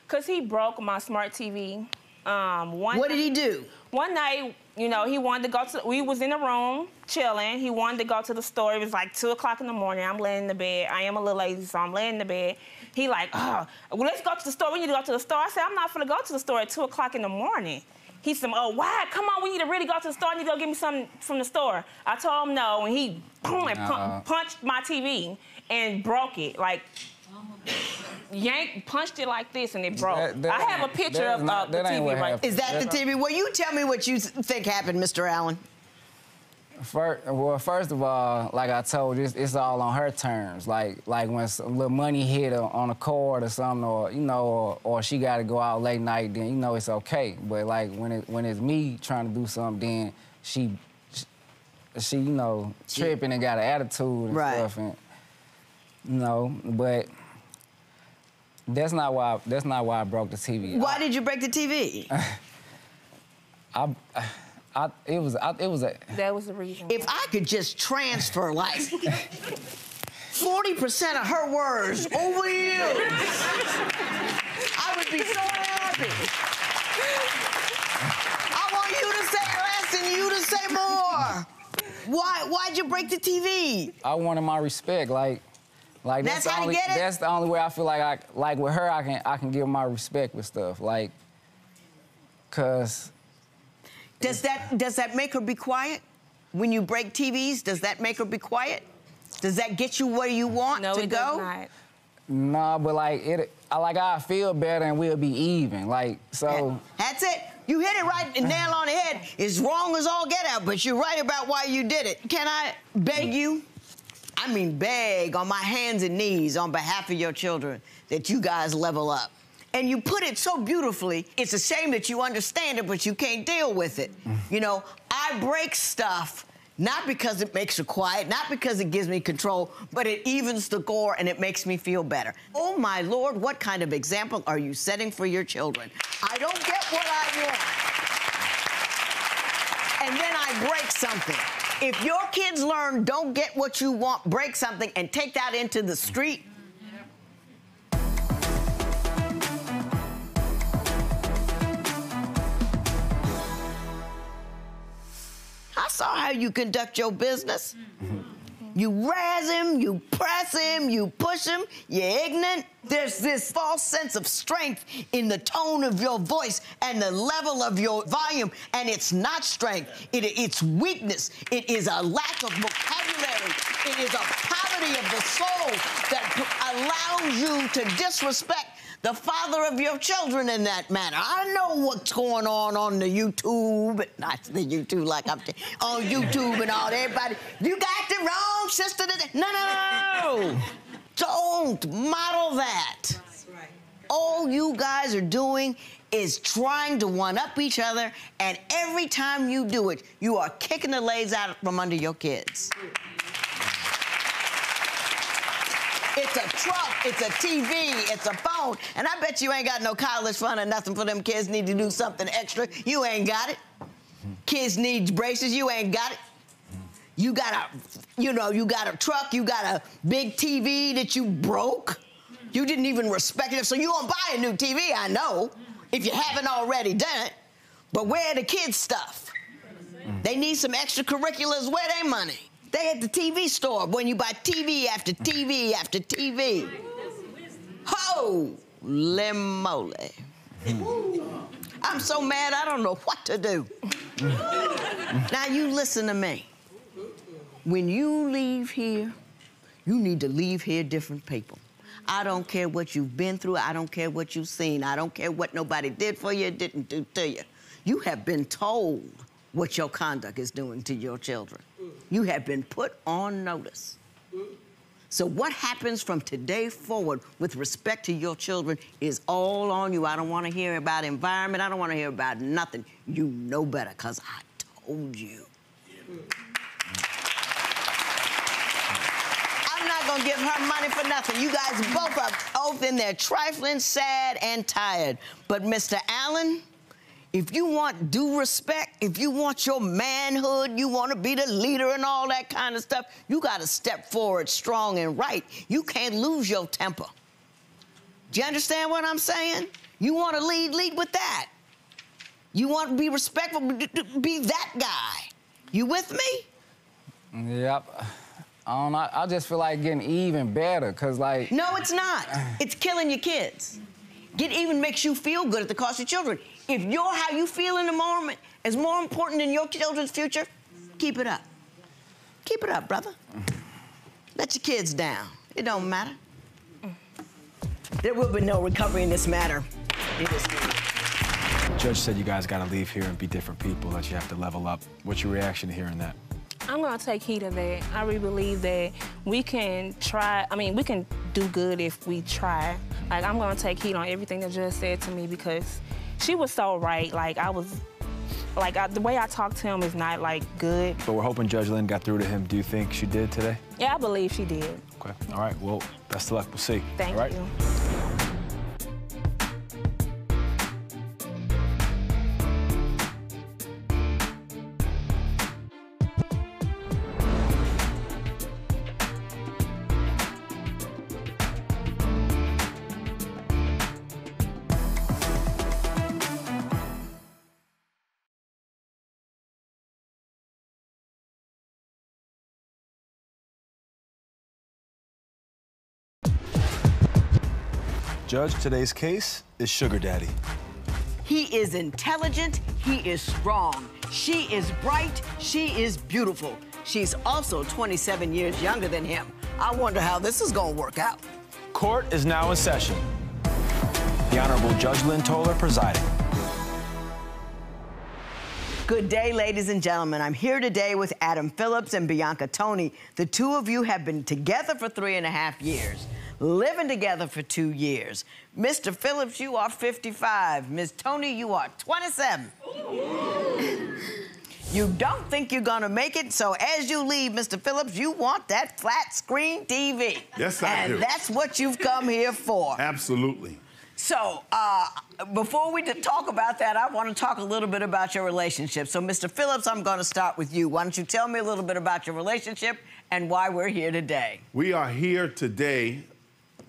Because he broke my smart T V. Um, one what did he do? One night, you know, he wanted to go to... We was in the room, chilling. He wanted to go to the store. It was like two o'clock in the morning. I'm laying in the bed. I am a little lazy, so I'm laying in the bed. He like, oh, well, let's go to the store. We need to go to the store. I said, I'm not going to go to the store at two o'clock in the morning. He said, oh, why? Come on, we need to really go to the store. I need to go get me something from the store. I told him no, and he boom, and uh-huh. punched my T V and broke it, like... Yank punched it like this and it broke. That, that, I have a picture of not, uh, the T V right there. Is that the T V? Well, you tell me what you think happened, Mister Allen. First, well, first of all, like I told you, it's, it's all on her terms. Like, like when some little money hit her on a card or something, or you know, or, or she got to go out late night, then you know it's okay. But like when it when it's me trying to do something, then she, she, she you know, tripping and got an attitude and right. stuff, and you know, but. That's not why. That's not why I broke the T V. Why I, did you break the T V? I, I, it was, I, it was a. That was the reason. If I could just transfer like forty percent of her words over you, I would be so happy. I want you to say less and you to say more. Why? Why'd you break the T V? I wanted my respect, like. Like that's, that's, the only, that's the only way I feel like I like with her I can I can give my respect with stuff like, cause. Does that does that make her be quiet? When you break T Vs, does that make her be quiet? Does that get you where you want no, to it go? Does not. No, but like it, I like I feel better and we'll be even. Like so. That's it. You hit it right the nail on the head. It's wrong as all get out, but you're right about why you did it. Can I beg you? I mean, beg on my hands and knees on behalf of your children that you guys level up. And you put it so beautifully, it's a shame that you understand it, but you can't deal with it. Mm. You know, I break stuff, not because it makes you quiet, not because it gives me control, but it evens the gore and it makes me feel better. Oh, my Lord, what kind of example are you setting for your children? I don't get what I want. And then I break something. If your kids learn, don't get what you want, break something, and take that into the street. I saw how you conduct your business. You razz him, you press him, you push him, you're ignorant. There's this false sense of strength in the tone of your voice and the level of your volume, and it's not strength, it, it's weakness. It is a lack of vocabulary. poverty. It is a poverty of the soul that allows you to disrespect the father of your children in that manner. I know what's going on on the YouTube, not the YouTube like I'm on YouTube and all. Everybody, you got the wrong sister today. No, no, no. Don't model that. That's right. All you guys are doing is trying to one-up each other, and every time you do it, you are kicking the legs out from under your kids. It's a truck, it's a T V, it's a phone, and I bet you ain't got no college fund or nothing for them kids. Need to do something extra. You ain't got it. Kids need braces. You ain't got it. You got a, you know, you got a truck, you got a big T V that you broke. You didn't even respect it, so you gonna buy a new T V, I know, if you haven't already done it. But where are the kids' stuff? They need some extracurriculars. Where they money? They at the T V store when you buy T V after T V after T V. Holy moly. I'm so mad I don't know what to do. Now you listen to me. When you leave here, you need to leave here different people. I don't care what you've been through. I don't care what you've seen. I don't care what nobody did for you, didn't do to you. You have been told what your conduct is doing to your children. You have been put on notice. So what happens from today forward with respect to your children is all on you. I don't want to hear about environment. I don't want to hear about nothing. You know better, because I told you. Yeah. I'm not going to give her money for nothing. You guys both are both in there trifling, sad, and tired. But, Mister Allen, if you want due respect, if you want your manhood, you want to be the leader and all that kind of stuff, you got to step forward strong and right. You can't lose your temper. Do you understand what I'm saying? You want to lead, lead with that. You want to be respectful, be that guy. You with me? Yep. I don't know. I just feel like getting even better, because, like... No, it's not. It's killing your kids. Get even makes you feel good at the cost of children. If your how you feel in the moment is more important than your children's future, keep it up. Keep it up, brother. Let your kids down. It don't matter. There will be no recovery in this matter. It is the judge said you guys got to leave here and be different people, that you have to level up. What's your reaction to hearing that? I'm going to take heed of that. I really believe that we can try, I mean, we can do good if we try. Like, I'm going to take heed on everything that Judge said to me, because she was so right. Like, I was, like, I, the way I talked to him is not, like, good. But we're hoping Judge Lynn got through to him. Do you think she did today? Yeah, I believe she did. Okay. All right. Well, best of luck. We'll see. Thank All right? you. Judge, today's case is Sugar Daddy. He is intelligent, he is strong, she is bright, she is beautiful. She's also twenty-seven years younger than him. I wonder how this is gonna work out. Court is now in session. The Honorable Judge Lynn Toler presiding. Good day, ladies and gentlemen. I'm here today with Adam Phillips and Bianca Toney. The two of you have been together for three and a half years. Living together for two years. Mister Phillips, you are fifty-five. Miz Toney, you are twenty-seven. You don't think you're gonna make it, so as you leave, Mister Phillips, you want that flat screen T V. Yes, I and do. And that's what you've come here for. Absolutely. So, uh, before we talk about that, I want to talk a little bit about your relationship. So, Mister Phillips, I'm going to start with you. Why don't you tell me a little bit about your relationship and why we're here today? We are here today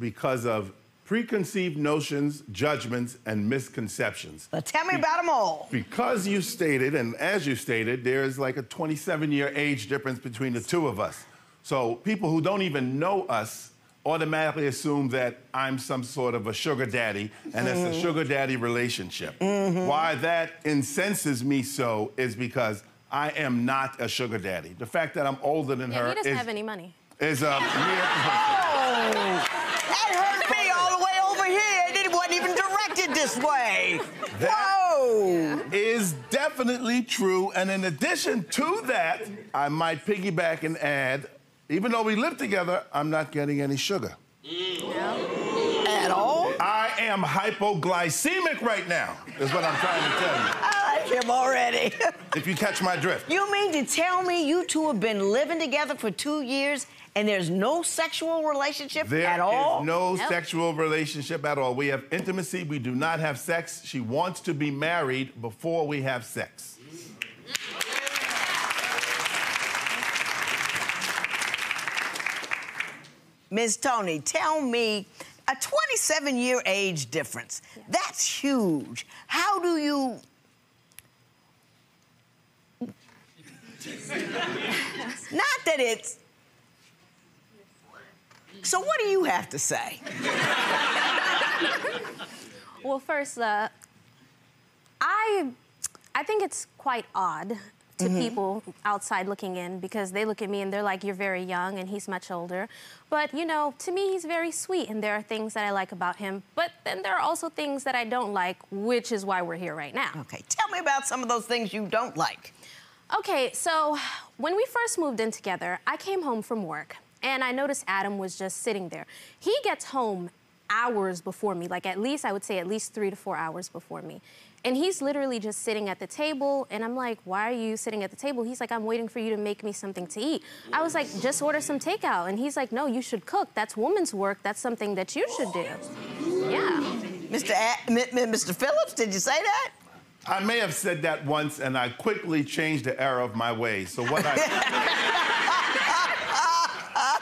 because of preconceived notions, judgments, and misconceptions. But tell me Be about them all. Because you stated, and as you stated, there is like a twenty-seven-year age difference between the two of us. So people who don't even know us automatically assume that I'm some sort of a sugar daddy, and that's mm. a sugar daddy relationship. Mm-hmm. Why that incenses me so is because I am not a sugar daddy. The fact that I'm older than yeah, her he doesn't is, have any money. Is uh, a oh, that hurt me all the way over here. And it wasn't even directed this way. That Whoa! Is definitely true. And in addition to that, I might piggyback and add, even though we live together, I'm not getting any sugar. No. At all? I am hypoglycemic right now, is what I'm trying to tell you. I like him already. If you catch my drift. You mean to tell me you two have been living together for two years and there's no sexual relationship there at all? There is no nope. sexual relationship at all. We have intimacy. We do not have sex. She wants to be married before we have sex. Miz Toney, tell me, a twenty-seven year age difference, yeah. that's huge. How do you... Not that it's... So what do you have to say? Well, first, uh, I, I think it's quite odd to mm-hmm. people outside looking in, because they look at me and they're like, you're very young and he's much older. But, you know, to me, he's very sweet and there are things that I like about him. But then there are also things that I don't like, which is why we're here right now. Okay, tell me about some of those things you don't like. Okay, so when we first moved in together, I came home from work and I noticed Adam was just sitting there. He gets home hours before me, like at least, I would say at least three to four hours before me. And he's literally just sitting at the table, and I'm like, why are you sitting at the table? He's like, I'm waiting for you to make me something to eat. I was like, just order some takeout. And he's like, no, you should cook. That's woman's work. That's something that you should do. Yeah. Mister A- Mister Phillips, did you say that? I may have said that once, and I quickly changed the error of my ways. So what I...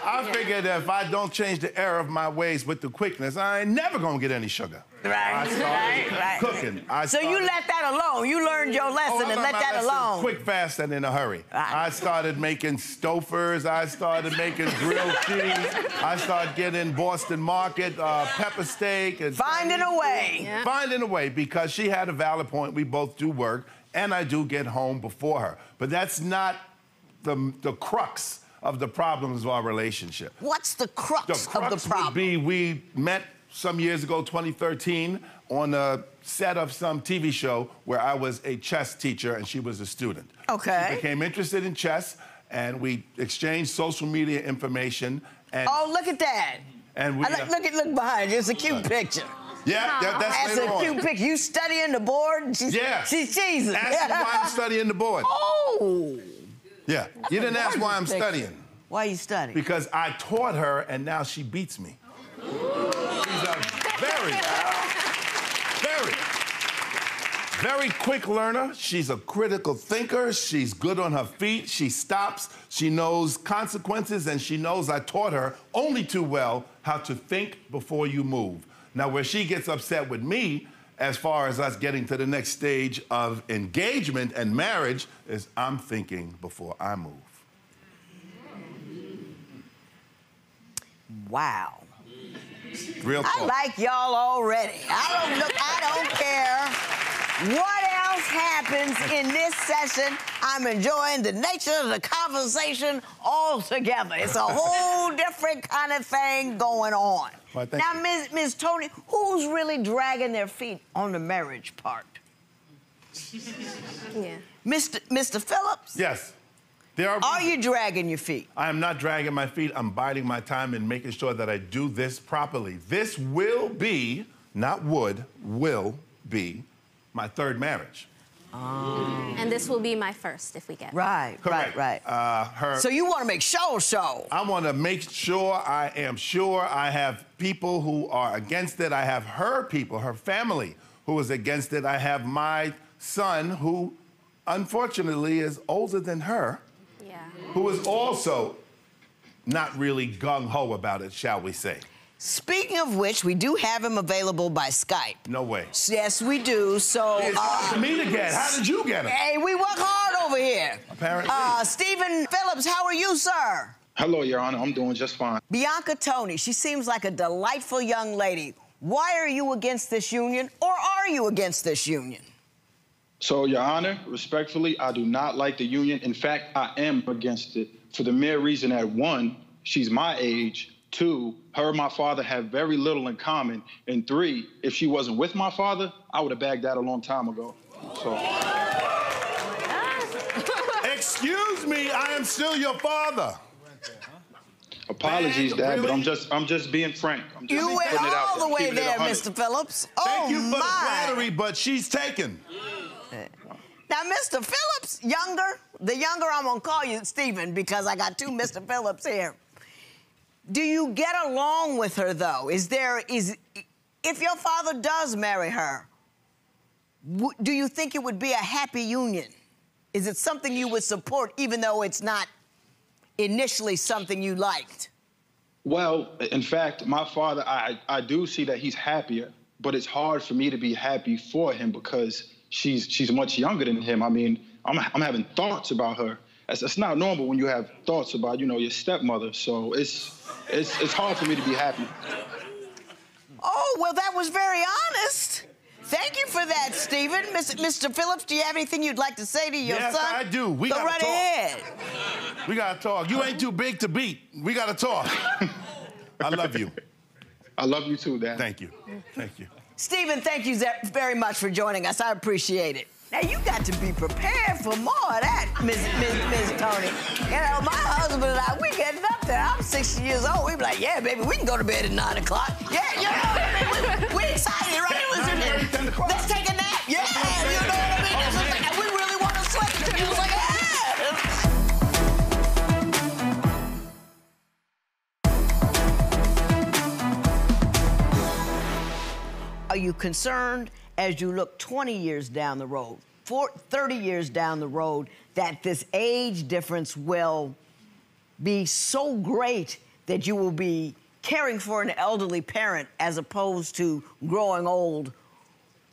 I yeah. figured that if I don't change the error of my ways with the quickness, I ain't never gonna get any sugar. Right, I right, cooking. Right. I so started... you let that alone. You learned your lesson oh, and let that alone. Quick, fast, and in a hurry. Right. I started making Stouffer's. I started making grilled cheese. I started getting Boston Market uh, pepper steak. And Finding a way. Yeah. Finding a way, because she had a valid point. We both do work, and I do get home before her. But that's not the, the crux of the problems of our relationship. What's the crux, the crux of the problem? Would be, we met some years ago, twenty thirteen, on a set of some T V show where I was a chess teacher and she was a student. Okay. She became interested in chess and we exchanged social media information. And oh, look at that. And we... I look, uh, look at, look behind you, it's a cute picture. Yeah, that, that's, that's a cute picture. You studying the board and she's, yeah. she's cheesing. Ask me why I'm studying the board. Oh! Yeah, that's you didn't ask why I'm picture. studying. Why you studying? Because I taught her, and now she beats me. She's a very, very, very quick learner. She's a critical thinker. She's good on her feet. She stops. She knows consequences, and she knows I taught her only too well how to think before you move. Now, where she gets upset with me, as far as us getting to the next stage of engagement and marriage, is I'm thinking before I move. Wow. Real talk. I like y'all already. I don't, look, I don't care what else happens in this session. I'm enjoying the nature of the conversation altogether. It's a whole different kind of thing going on. Well, now, Miz Miz Toney, who's really dragging their feet on the marriage part? Yeah. Mister Mister Phillips? Yes. There are are you dragging your feet? I am not dragging my feet. I'm biding my time and making sure that I do this properly. This will be, not would, will be my third marriage. Oh. And this will be my first if we get right, right, right, right. Uh, her... So you want to make sure, so I want to make sure I am sure I have people who are against it. I have her people, her family, who is against it. I have my son, who unfortunately is older than her. Who is also not really gung-ho about it, shall we say. Speaking of which, we do have him available by Skype. No way. Yes, we do, so... It's hard for me to get. How did you get him? Hey, we work hard over here. Apparently. Uh, Stephen Phillips, how are you, sir? Hello, Your Honor. I'm doing just fine. Bianca Toney, she seems like a delightful young lady. Why are you against this union, or are you against this union? So, Your Honor, respectfully, I do not like the union. In fact, I am against it for the mere reason that, one, she's my age. Two, her and my father have very little in common. And three, if she wasn't with my father, I would have bagged that a long time ago. So. Excuse me, I am still your father. Apologies, Dad, really? but I'm just I'm just being frank. I'm just you went putting it out all the way there, Mister Phillips. Oh, thank you for my. the flattery, but she's taken. Now, Mister Phillips, younger, the younger I'm gonna call you Stephen because I got two Mister Phillips here. Do you get along with her though? Is there is if your father does marry her, w do you think it would be a happy union? Is it something you would support, even though it's not initially something you liked? Well, in fact, my father, I, I do see that he's happier, but it's hard for me to be happy for him because she's she's much younger than him. I mean, I'm, I'm having thoughts about her. It's, it's not normal when you have thoughts about, you know, your stepmother. So it's, it's, it's hard for me to be happy. Oh, well, that was very honest. Thank you for that, Stephen. Mister Phillips, do you have anything you'd like to say to your yes, son? Yes, I do. We so gotta right talk. ahead. We gotta talk. You ain't too big to beat. We gotta talk. I love you. I love you too, Dad. Thank you. Thank you. Stephen, thank you very much for joining us. I appreciate it. Now, you got to be prepared for more of that, Miz Miz Miz Toney. You know, my husband and I, we getting up there. I'm sixty years old. We be like, yeah, baby, we can go to bed at nine o'clock. Yeah, you know what I mean? We, we excited, right? Let's take a nap. Yeah, you know what I mean? That's what I'm like, we really want to sleep. It was like, yeah. Are you concerned as you look twenty years down the road, thirty years down the road, that this age difference will be so great that you will be caring for an elderly parent as opposed to growing old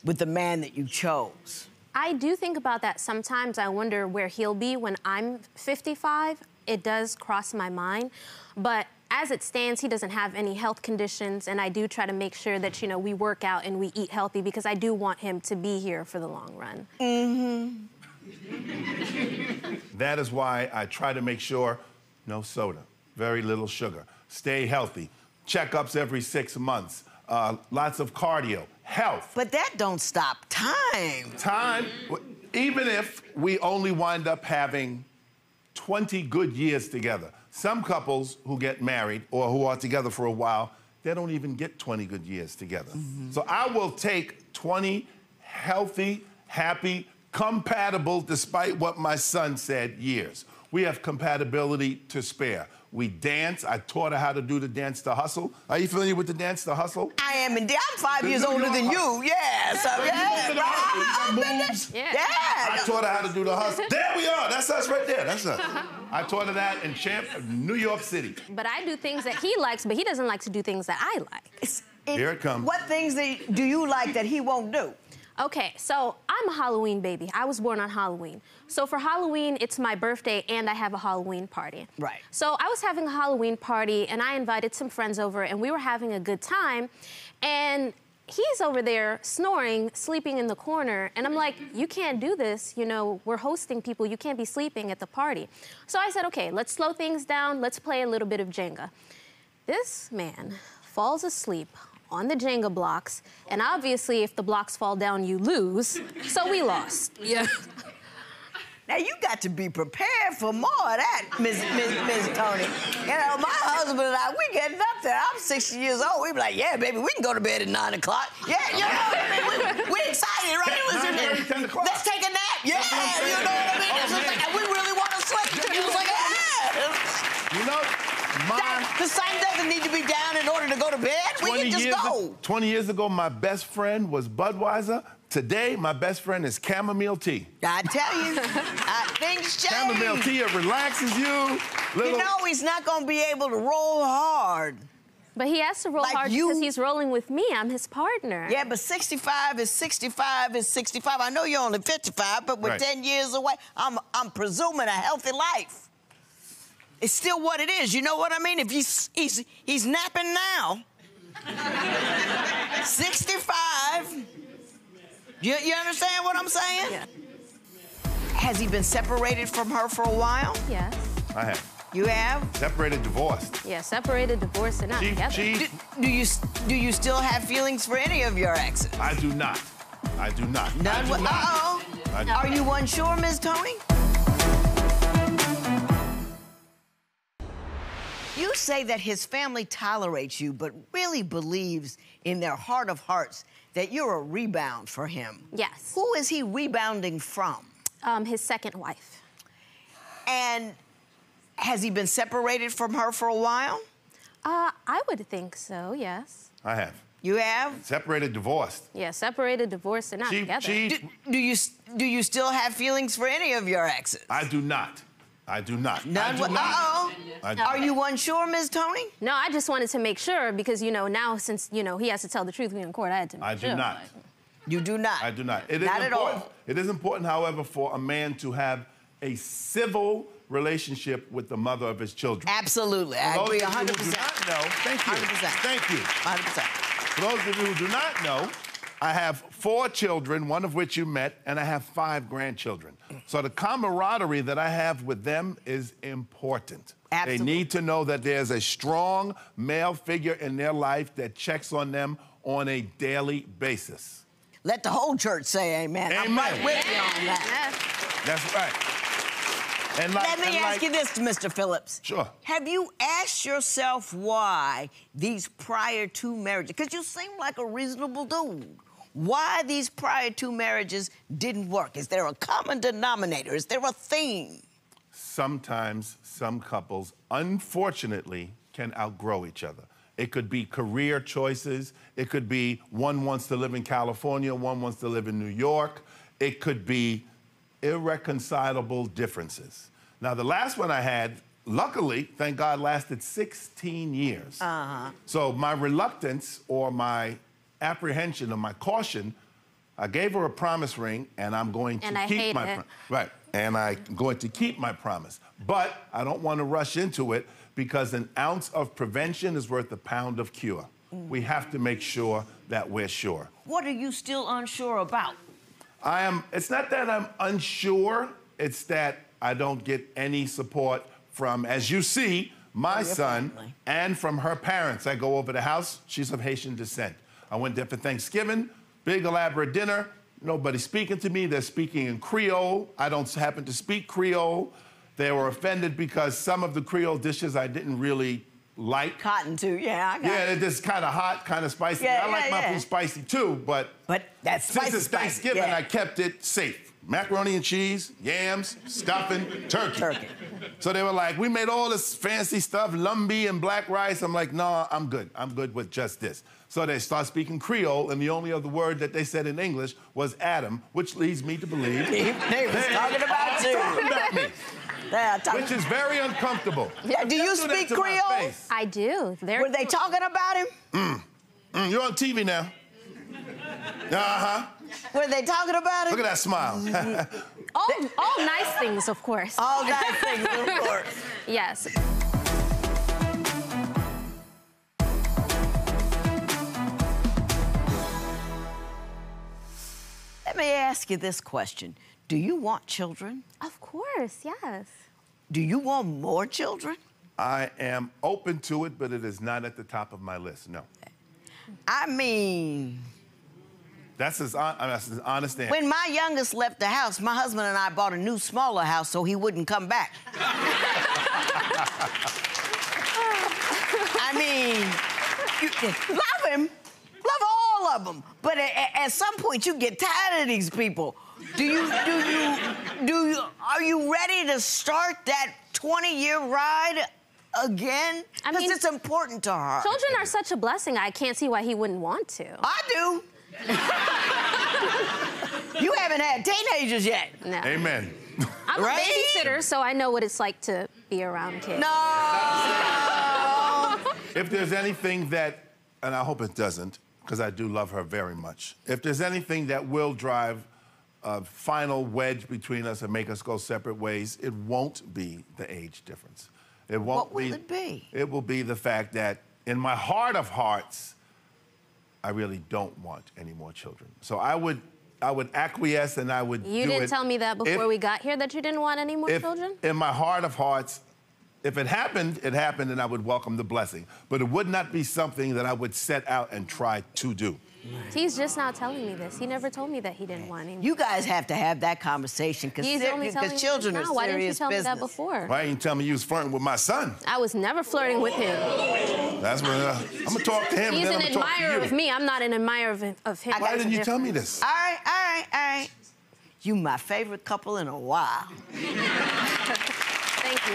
with the man that you chose? I do think about that sometimes. I wonder where he'll be when I'm fifty-five. It does cross my mind. But as it stands, he doesn't have any health conditions, and I do try to make sure that, you know, we work out and we eat healthy because I do want him to be here for the long run. Mm-hmm. That is why I try to make sure no soda, very little sugar, stay healthy, checkups every six months, uh, lots of cardio, health. But that don't stop time. Time, even if we only wind up having twenty good years together. Some couples who get married or who are together for a while, they don't even get twenty good years together. Mm-hmm. So I will take twenty healthy, happy, compatible, despite what my son said, years. We have compatibility to spare. We dance. I taught her how to do the dance to hustle. Are you familiar with the dance to hustle? I am indeed. I'm five the years New older York than hustle. you. Yeah. So, so yeah. You know hustle, you moves. Yeah. yeah. I taught her how to do the hustle. There we are. That's us right there. That's us. I taught her that in Champ, New York City. But I do things that he likes, but he doesn't like to do things that I like. It's, it, Here it comes. What things do you like that he won't do? Okay, so I'm a Halloween baby. I was born on Halloween. So for Halloween, it's my birthday, and I have a Halloween party. Right. So I was having a Halloween party, and I invited some friends over, and we were having a good time. And he's over there snoring, sleeping in the corner. And I'm like, you can't do this. You know, we're hosting people. You can't be sleeping at the party. So I said, okay, let's slow things down. Let's play a little bit of Jenga. This man falls asleep on the Jenga blocks, and obviously if the blocks fall down, you lose, so we lost. Yeah. Now, you got to be prepared for more of that, Miz Miz Miz Toney. You know, my husband and I, we getting up there. I'm sixty years old. We be like, yeah, baby, we can go to bed at nine o'clock. Yeah, you know what I mean? We, we excited, right? Let's, let's take a nap. Yeah, you know what I mean? Oh, like, and we really want to sleep. It was like, yeah. You know, my... That, the sun doesn't need to be down in order to go to bed. We can just go. twenty years ago, my best friend was Budweiser. Today, my best friend is chamomile tea. I tell you, I, things change. Chamomile tea, it relaxes you. Little... You know he's not going to be able to roll hard. But he has to roll like hard you... because he's rolling with me. I'm his partner. Yeah, but sixty-five is sixty-five is sixty-five. I know you're only fifty-five, but we're right. ten years away. I'm, I'm presuming a healthy life. It's still what it is, you know what I mean? If he's, he's, he's napping now, sixty-five, you, you understand what I'm saying? Yeah. Has he been separated from her for a while? Yes. I have. You have? Separated, divorced. Yeah, separated, divorced, and not she, together. She... Do, do you do you still have feelings for any of your exes? I do not. I do not. None. Uh-oh. No. Are you unsure, Miz Toney? You say that his family tolerates you, but really believes in their heart of hearts that you're a rebound for him. Yes. Who is he rebounding from? Um, his second wife. And has he been separated from her for a while? Uh, I would think so, yes. I have. You have? Separated, divorced. Yeah, separated, divorced, and not she, together. She... Do, do, you, do you still have feelings for any of your exes? I do not. I do not. None. Uh-oh. Are you unsure, Miz Toney? No, I just wanted to make sure because, you know, now since, you know, he has to tell the truth, we in court, I had to make I sure. I do not. You do not? I do not. It is not at all. It is important, however, for a man to have a civil relationship with the mother of his children. Absolutely. I agree one hundred percent. Those of you who do not know, thank you. one hundred percent. Thank you. one hundred percent. For those of you who do not know, I have four children, one of which you met, and I have five grandchildren. So the camaraderie that I have with them is important. Absolutely. They need to know that there's a strong male figure in their life that checks on them on a daily basis. Let the whole church say amen. Amen. I'm right with you on that. That's right. And like, Let me and ask like... you this, Mister Phillips. Sure. Have you asked yourself why these prior two marriages, because you seem like a reasonable dude, why these prior two marriages didn't work? Is there a common denominator? Is there a theme? Sometimes some couples, unfortunately, can outgrow each other. It could be career choices. It could be one wants to live in California, one wants to live in New York. It could be irreconcilable differences. Now, the last one I had, luckily, thank God, lasted sixteen years. Uh-huh. So my reluctance or my apprehension or my caution, I gave her a promise ring, and I'm going to and I keep hate my promise. Right, and I'm going to keep my promise. But I don't want to rush into it because an ounce of prevention is worth a pound of cure. Mm. We have to make sure that we're sure. What are you still unsure about? I am. It's not that I'm unsure. It's that I don't get any support from, as you see, my son family. And from her parents. I go over the house. She's of Haitian descent. I went there for Thanksgiving, big elaborate dinner. Nobody speaking to me. They're speaking in Creole. I don't happen to speak Creole. They were offended because some of the Creole dishes I didn't really like. Cotton too, yeah. I got yeah, it. It's kind of hot, kind of spicy. Yeah, I yeah, like my yeah. food spicy too, but, but that's since spicy, it's Thanksgiving, yeah. I kept it safe. Macaroni and cheese, yams, stuffing, turkey. turkey. So they were like, we made all this fancy stuff, lumbi and black rice. I'm like, no, nah, I'm good. I'm good with just this. So they start speaking Creole, and the only other word that they said in English was Adam, which leads me to believe... they was talking about you. Talking about me. Yeah, talk which is very uncomfortable. Yeah, do you speak do Creole? I do. They're Were they talking about him? Mm. Mm, you're on T V now. Uh-huh. Were they talking about him? Look at that smile. all, all nice things, of course. All nice things, of course. Yes. Let me ask you this question. Do you want children? Of course, yes. Do you want more children? I am open to it, but it is not at the top of my list, no. I mean... That's his, on, that's his honest answer. When my youngest left the house, my husband and I bought a new, smaller house so he wouldn't come back. I mean, you love him. Love all of them. But at, at some point, you get tired of these people. Do you, do you, do you, are you ready to start that twenty-year ride again? I mean, it's important to her. Children are such a blessing, I can't see why he wouldn't want to. I do. You haven't had teenagers yet. No. Amen. I'm right? a babysitter, so I know what it's like to be around kids. No! If there's anything that, and I hope it doesn't, because I do love her very much, if there's anything that will drive a final wedge between us and make us go separate ways, it won't be the age difference. It won't what will be, it be? It will be the fact that, in my heart of hearts, I really don't want any more children. So I would I would acquiesce and I would You do didn't it. Tell me that before if, we got here, that you didn't want any more if, children? In my heart of hearts, if it happened, it happened, and I would welcome the blessing. But it would not be something that I would set out and try to do. He's just now telling me this. He never told me that he didn't want him. You guys have to have that conversation because children are serious business. Why didn't you tell me that before? Why didn't you tell me you was flirting with my son? I was never flirting with him. That's when uh, I'm gonna talk to him. He's an admirer of me. I'm not an admirer of, of him. Why didn't you tell me this? All right, all right, all right. You my favorite couple in a while. Thank you.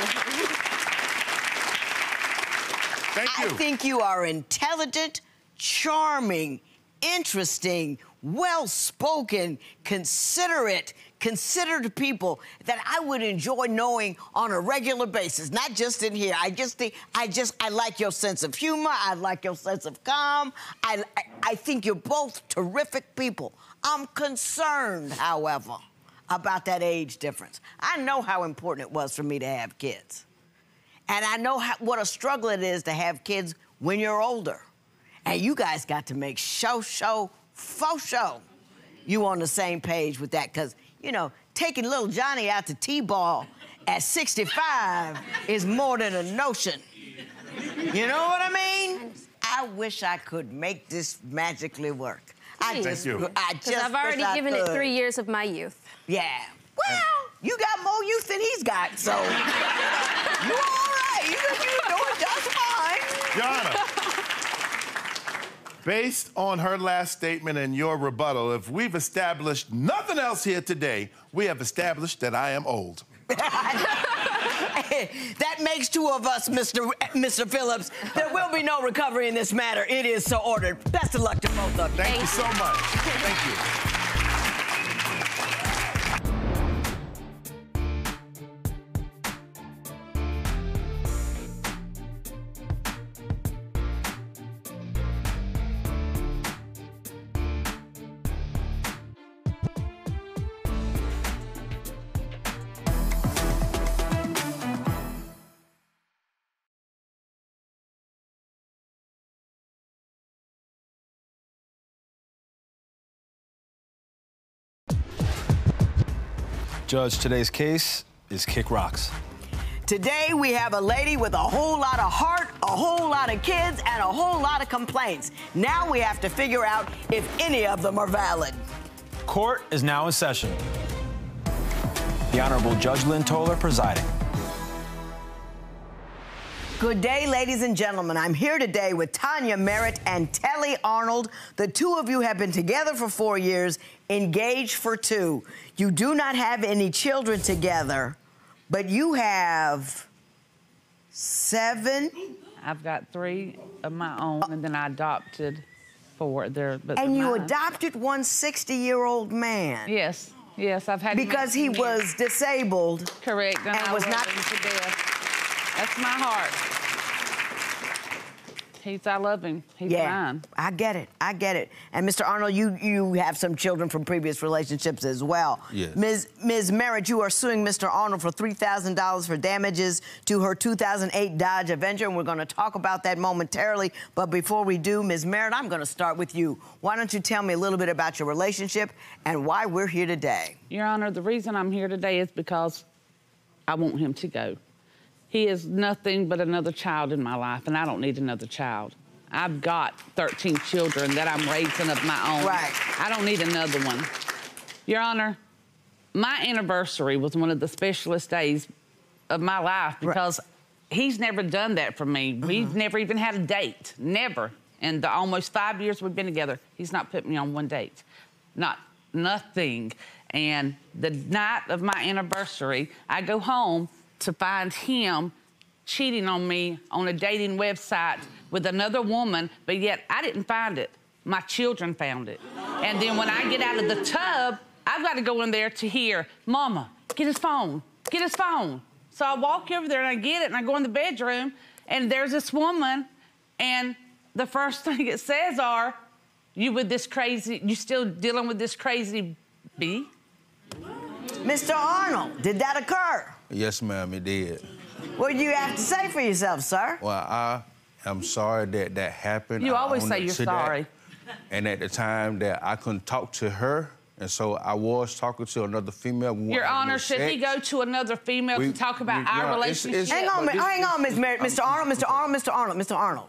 Thank you. I think you are intelligent, charming, interesting, well-spoken, considerate, considered people that I would enjoy knowing on a regular basis, not just in here. I just think, I just, I like your sense of humor. I like your sense of calm. I, I, I think you're both terrific people. I'm concerned, however, about that age difference. I know how important it was for me to have kids. And I know how, what a struggle it is to have kids when you're older. And you guys got to make show, show, faux show you on the same page with that. Because, you know, taking little Johnny out to T-ball at sixty-five is more than a notion. You know what I mean? I wish I could make this magically work. I just, you. I just I've already I given could. it three years of my youth. Yeah. Well, you got more youth than he's got, so... You're all right. You're doing just fine. Jonna, based on her last statement and your rebuttal, if we've established nothing else here today, we have established that I am old. That makes two of us, Mister Mister Phillips. There will be no recovery in this matter. It is so ordered. Best of luck to both of you. Thank, Thank you so much. Thank you. Judge, today's case is Kick Rocks. Today, we have a lady with a whole lot of heart, a whole lot of kids, and a whole lot of complaints. Now we have to figure out if any of them are valid. Court is now in session. The Honorable Judge Lynn Toler presiding. Good day, ladies and gentlemen. I'm here today with Tanya Merritt and Telly Arnold. The two of you have been together for four years, engaged for two. You do not have any children together, but you have seven? I've got three of my own, and then I adopted four there. But and you mine. adopted one sixty-year-old man? Yes, yes, I've had... Because he was disabled. Correct, and, and I was not... to death. That's my heart. He's, I love him. He's yeah, mine. I get it. I get it. And Mister Arnold, you, you have some children from previous relationships as well. Yes. Miz Miz Merritt, you are suing Mister Arnold for three thousand dollars for damages to her two thousand eight Dodge Avenger, and we're going to talk about that momentarily. But before we do, Miz Merritt, I'm going to start with you. Why don't you tell me a little bit about your relationship and why we're here today? Your Honor, the reason I'm here today is because I want him to go. He is nothing but another child in my life, and I don't need another child. I've got thirteen children that I'm raising of my own. Right. I don't need another one. Your Honor, my anniversary was one of the specialest days of my life because right. he's never done that for me. Uh-huh. We've never even had a date, never. In the almost five years we've been together, he's not put me on one date, not nothing. And the night of my anniversary, I go home to find him cheating on me on a dating website with another woman, but yet I didn't find it. My children found it. And then when I get out of the tub, I've got to go in there to hear, Mama, get his phone, get his phone. So I walk over there and I get it and I go in the bedroom and there's this woman and the first thing it says are, you with this crazy, you still dealing with this crazy B? Mister Arnold, did that occur? Yes, ma'am, it did. What do you have to say for yourself, sir? Well, I am sorry that that happened. You I always say you're sorry. That. And at the time that I couldn't talk to her And so I was talking to another female. We Your Honor, should sex. he go to another female we, to talk about we, our no, relationship? It's, it's, hang on, this, hang on, Miz Merritt. Mister I'm, Arnold, Mister I'm, Arnold, Mister Arnold, Mister Arnold.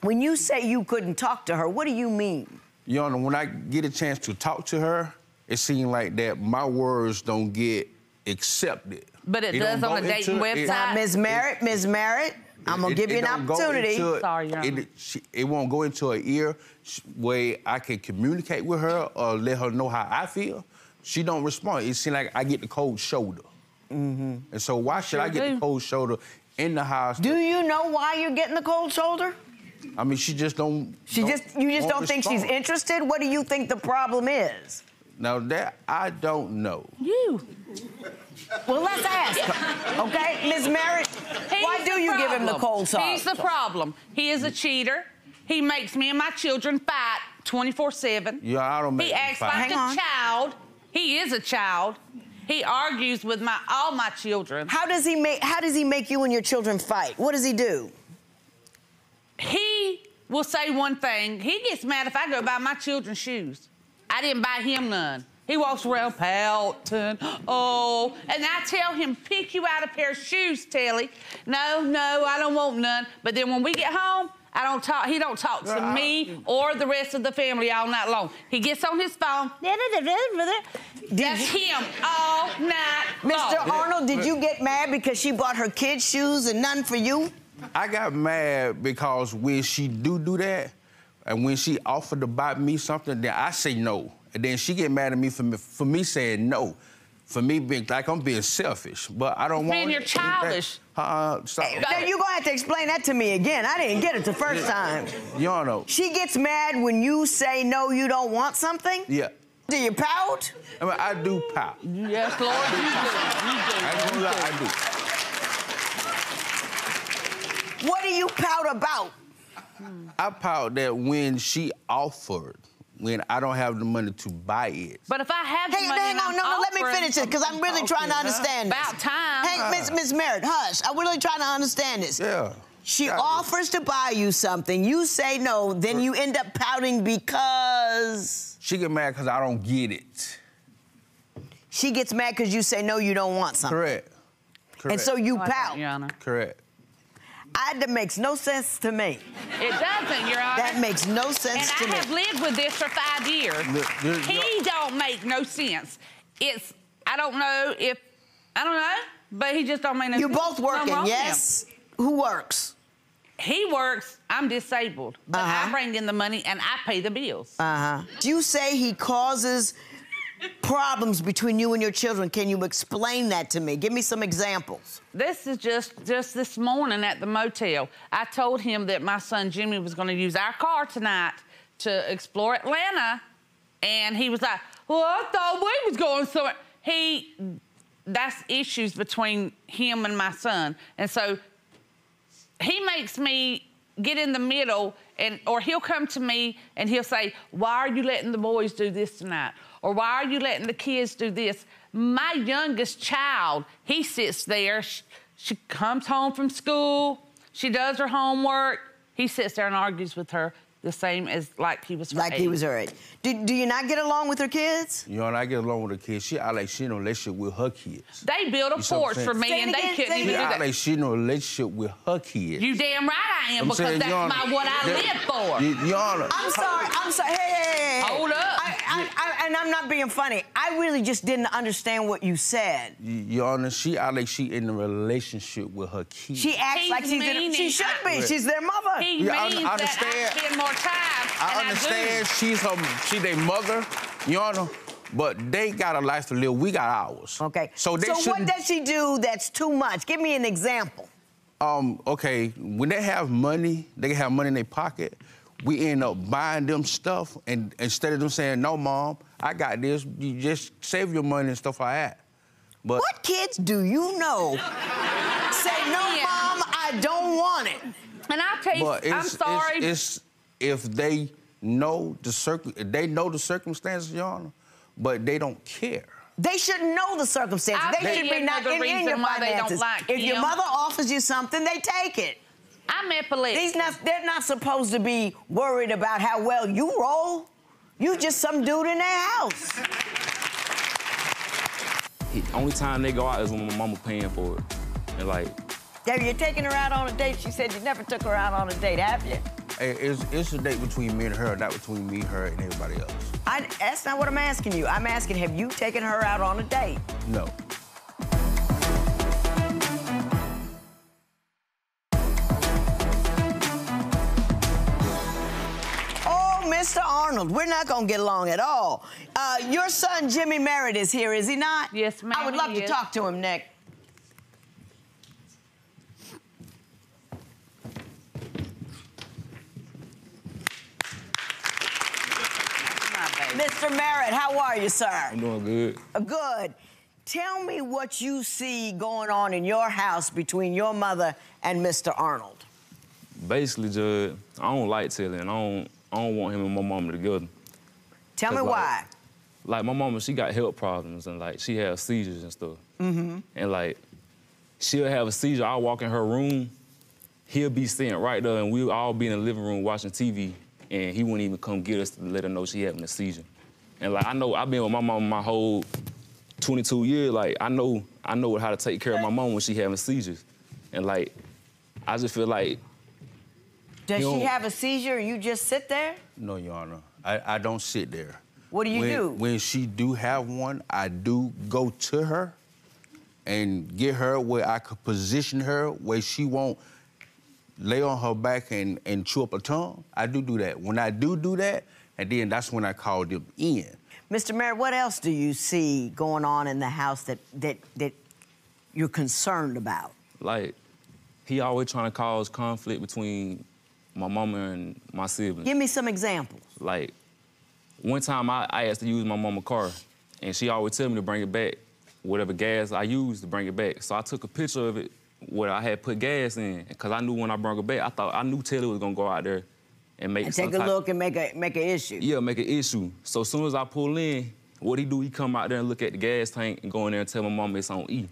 When you say you couldn't talk to her, what do you mean? Your Honor, when I get a chance to talk to her, it seems like that my words don't get accepted. But it, it does on a dating website. Miz Merritt, Miz Merritt. I'm going to give you an opportunity. Sorry, Your Honor. It, she, it won't go into her ear where I can communicate with her or let her know how I feel. She don't respond. It seems like I get the cold shoulder. Mm-hmm. And so why should sure I get do. the cold shoulder in the house? Do you know why you're getting the cold shoulder? I mean, she just don't... She don't, just, you just don't, don't think she's interested? What do you think the problem is? Now, that I don't know. You... Well, let's ask, okay? Miz Merritt, He's why do you give him the cold side? He's the problem. He is a cheater. He makes me and my children fight twenty-four seven. Yeah, I don't make He acts fight. like Hang a on. child. He is a child. He argues with my all my children. How does he make how does he make you and your children fight? What does he do? He will say one thing. He gets mad if I go buy my children's shoes. I didn't buy him none. He walks around pouting, oh, and I tell him, pick you out a pair of shoes, Telly. No, no, I don't want none. But then when we get home, I don't talk. He don't talk to uh, me or the rest of the family all night long. He gets on his phone. That's him all night long. Mister Arnold, did you get mad because she bought her kids' shoes and none for you? I got mad because when she do do that, and when she offered to buy me something, then I say no. And then she get mad at me for me, for me saying no, for me being like I'm being selfish. But I don't want. Man, you're childish. Uh, stop. Hey, now you're gonna have to explain that to me again. I didn't get it the first yeah. time. Y'all know. She gets mad when you say no. You don't want something. Yeah. Do you pout? I mean, I do pout. Yes, Lord, I do. You do. You do. I, do I do. What do you pout about? I pout that when she offered. When I don't have the money to buy it. But if I have hey, the money, hang on, no, no, let me finish it, because I'm really trying to understand this. About time. Hey, Miss Miss Merritt, hush. I'm really trying to understand this. Yeah. She offers to buy you something. You say no, then you end up pouting because... She get mad because I don't get it. She gets mad because you say no, you don't want something. Correct. Correct. And so you oh, pout. Your Honor. Correct. I, that makes no sense to me. It doesn't, Your Honor. That makes no sense to me. And I have lived with this for five years. He don't make no sense. It's, I don't know if, I don't know, but he just don't make no sense. You're both working, yes? Who works? He works, I'm disabled. But uh-huh. I bring in the money and I pay the bills. Uh-huh. You say he causes problems between you and your children. Can you explain that to me? Give me some examples. This is just, just this morning at the motel. I told him that my son Jimmy was going to use our car tonight to explore Atlanta, and he was like, well, I thought we was going somewhere. He, that's issues between him and my son. And so he makes me get in the middle, and or he'll come to me and he'll say, why are you letting the boys do this tonight? Or why are you letting the kids do this? My youngest child, he sits there. She, she comes home from school. She does her homework. He sits there and argues with her the same as like he was her Like age. he was her age. Do, do you not get along with her kids? You know, I get along with her kids. She I like she in a relationship with her kids. They built a porch for me say and again, they couldn't even do that. I like she in a relationship with her kids. You damn right I am I'm because saying, that's Your my Honor, what I that, live for. Your Honor. I'm sorry, I'm sorry. Hey, hey, hey. Hold up. I, I, and I'm not being funny. I really just didn't understand what you said. Your Honor, she acts like she in a relationship with her kids. She acts he's like she's in a, she should be. Right. She's their mother. He yeah, means I, I understand. That I spend more time. I understand I she's her, she their mother, Your Honor, but they got a life to live. We got ours. Okay. So they so what does she do that's too much? Give me an example. Um. Okay. When they have money, they can have money in their pocket. We end up buying them stuff, and instead of them saying, no, Mom, I got this, you just save your money and stuff like that. But what kids do you know say, no, Mom, I don't want it? And I'll tell you, but it's, I'm sorry. It's, it's if they know the circ they know the circumstances, Your Honor, but they don't care. They should know the circumstances. I'll they should be not in, in your finances. Like if him. your mother offers you something, they take it. I'm epileptic. These not, they're not supposed to be worried about how well you roll. You just some dude in their house. The only time they go out is when my mama paying for it. And like... Now, you're taking her out on a date? She said you never took her out on a date, have you? Hey, it's, it's a date between me and her, not between me, her, and everybody else. I, that's not what I'm asking you. I'm asking, have you taken her out on a date? No. Mister Arnold, we're not going to get along at all. Uh, your son, Jimmy Merritt, is here, is he not? Yes, ma'am. I would love to talk to him, Nick. Mister Merritt, how are you, sir? I'm doing good. Uh, good. Tell me what you see going on in your house between your mother and Mister Arnold. Basically, Judge, I don't like Telly. I don't... I don't want him and my mama together. Tell me like, why. Like, my mama, she got health problems, and, like, she has seizures and stuff. Mm-hmm. And, like, she'll have a seizure. I'll walk in her room. He'll be sitting right there, and we'll all be in the living room watching T V, and he wouldn't even come get us to let her know she having a seizure. And, like, I know I've been with my mama my whole twenty-two years. Like, I know I know how to take care of my mama when she having seizures. And, like, I just feel like... Does she have a seizure and you just sit there? No, Your Honor. I, I don't sit there. What do you when, do? When she do have one, I do go to her and get her where I could position her, where she won't lay on her back and, and chew up her tongue. I do do that. When I do do that, and then that's when I call them in. Mister Merritt, what else do you see going on in the house that, that, that you're concerned about? Like, he always trying to cause conflict between... my mama and my siblings. Give me some examples. Like, one time I, I asked to use my mama's car, and she always tell me to bring it back, whatever gas I used to bring it back. So I took a picture of it where I had put gas in, because I knew when I brought it back, I thought I knew Telly was gonna go out there and make and some take a look and make a make an issue. Yeah, make an issue. So as soon as I pull in, what he do? He come out there and look at the gas tank and go in there and tell my mama it's on E.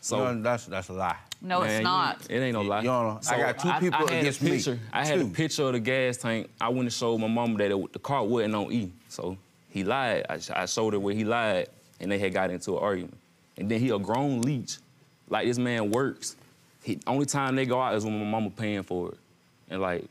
So no, that's that's a lie. No, man, it's not. You, it ain't no lie. Your Honor, so I got two people I, I against picture, me. I had two. a picture of the gas tank. I went and showed my mama that it, the car wasn't on E. So he lied. I, I showed her where he lied, and they had got into an argument. And then he a grown leech. Like, this man works. He, only time they go out is when my mama paying for it. And like...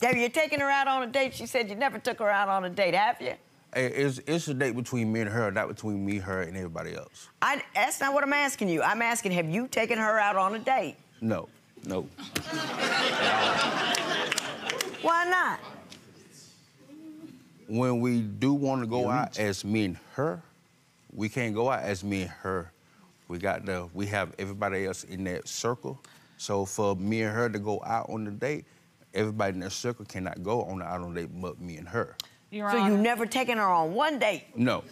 Now, you're taking her out on a date? She said you never took her out on a date, have you? Hey, it's, it's a date between me and her, not between me, her, and everybody else. I, that's not what I'm asking you. I'm asking, have you taken her out on a date? No. No. Why not? When we do want to go yeah, out as me and her, we can't go out as me and her. We got the, we have everybody else in that circle. So for me and her to go out on the date, everybody in that circle cannot go on the out on the date but me and her. Your so Honor. You've never taken her on one date? No.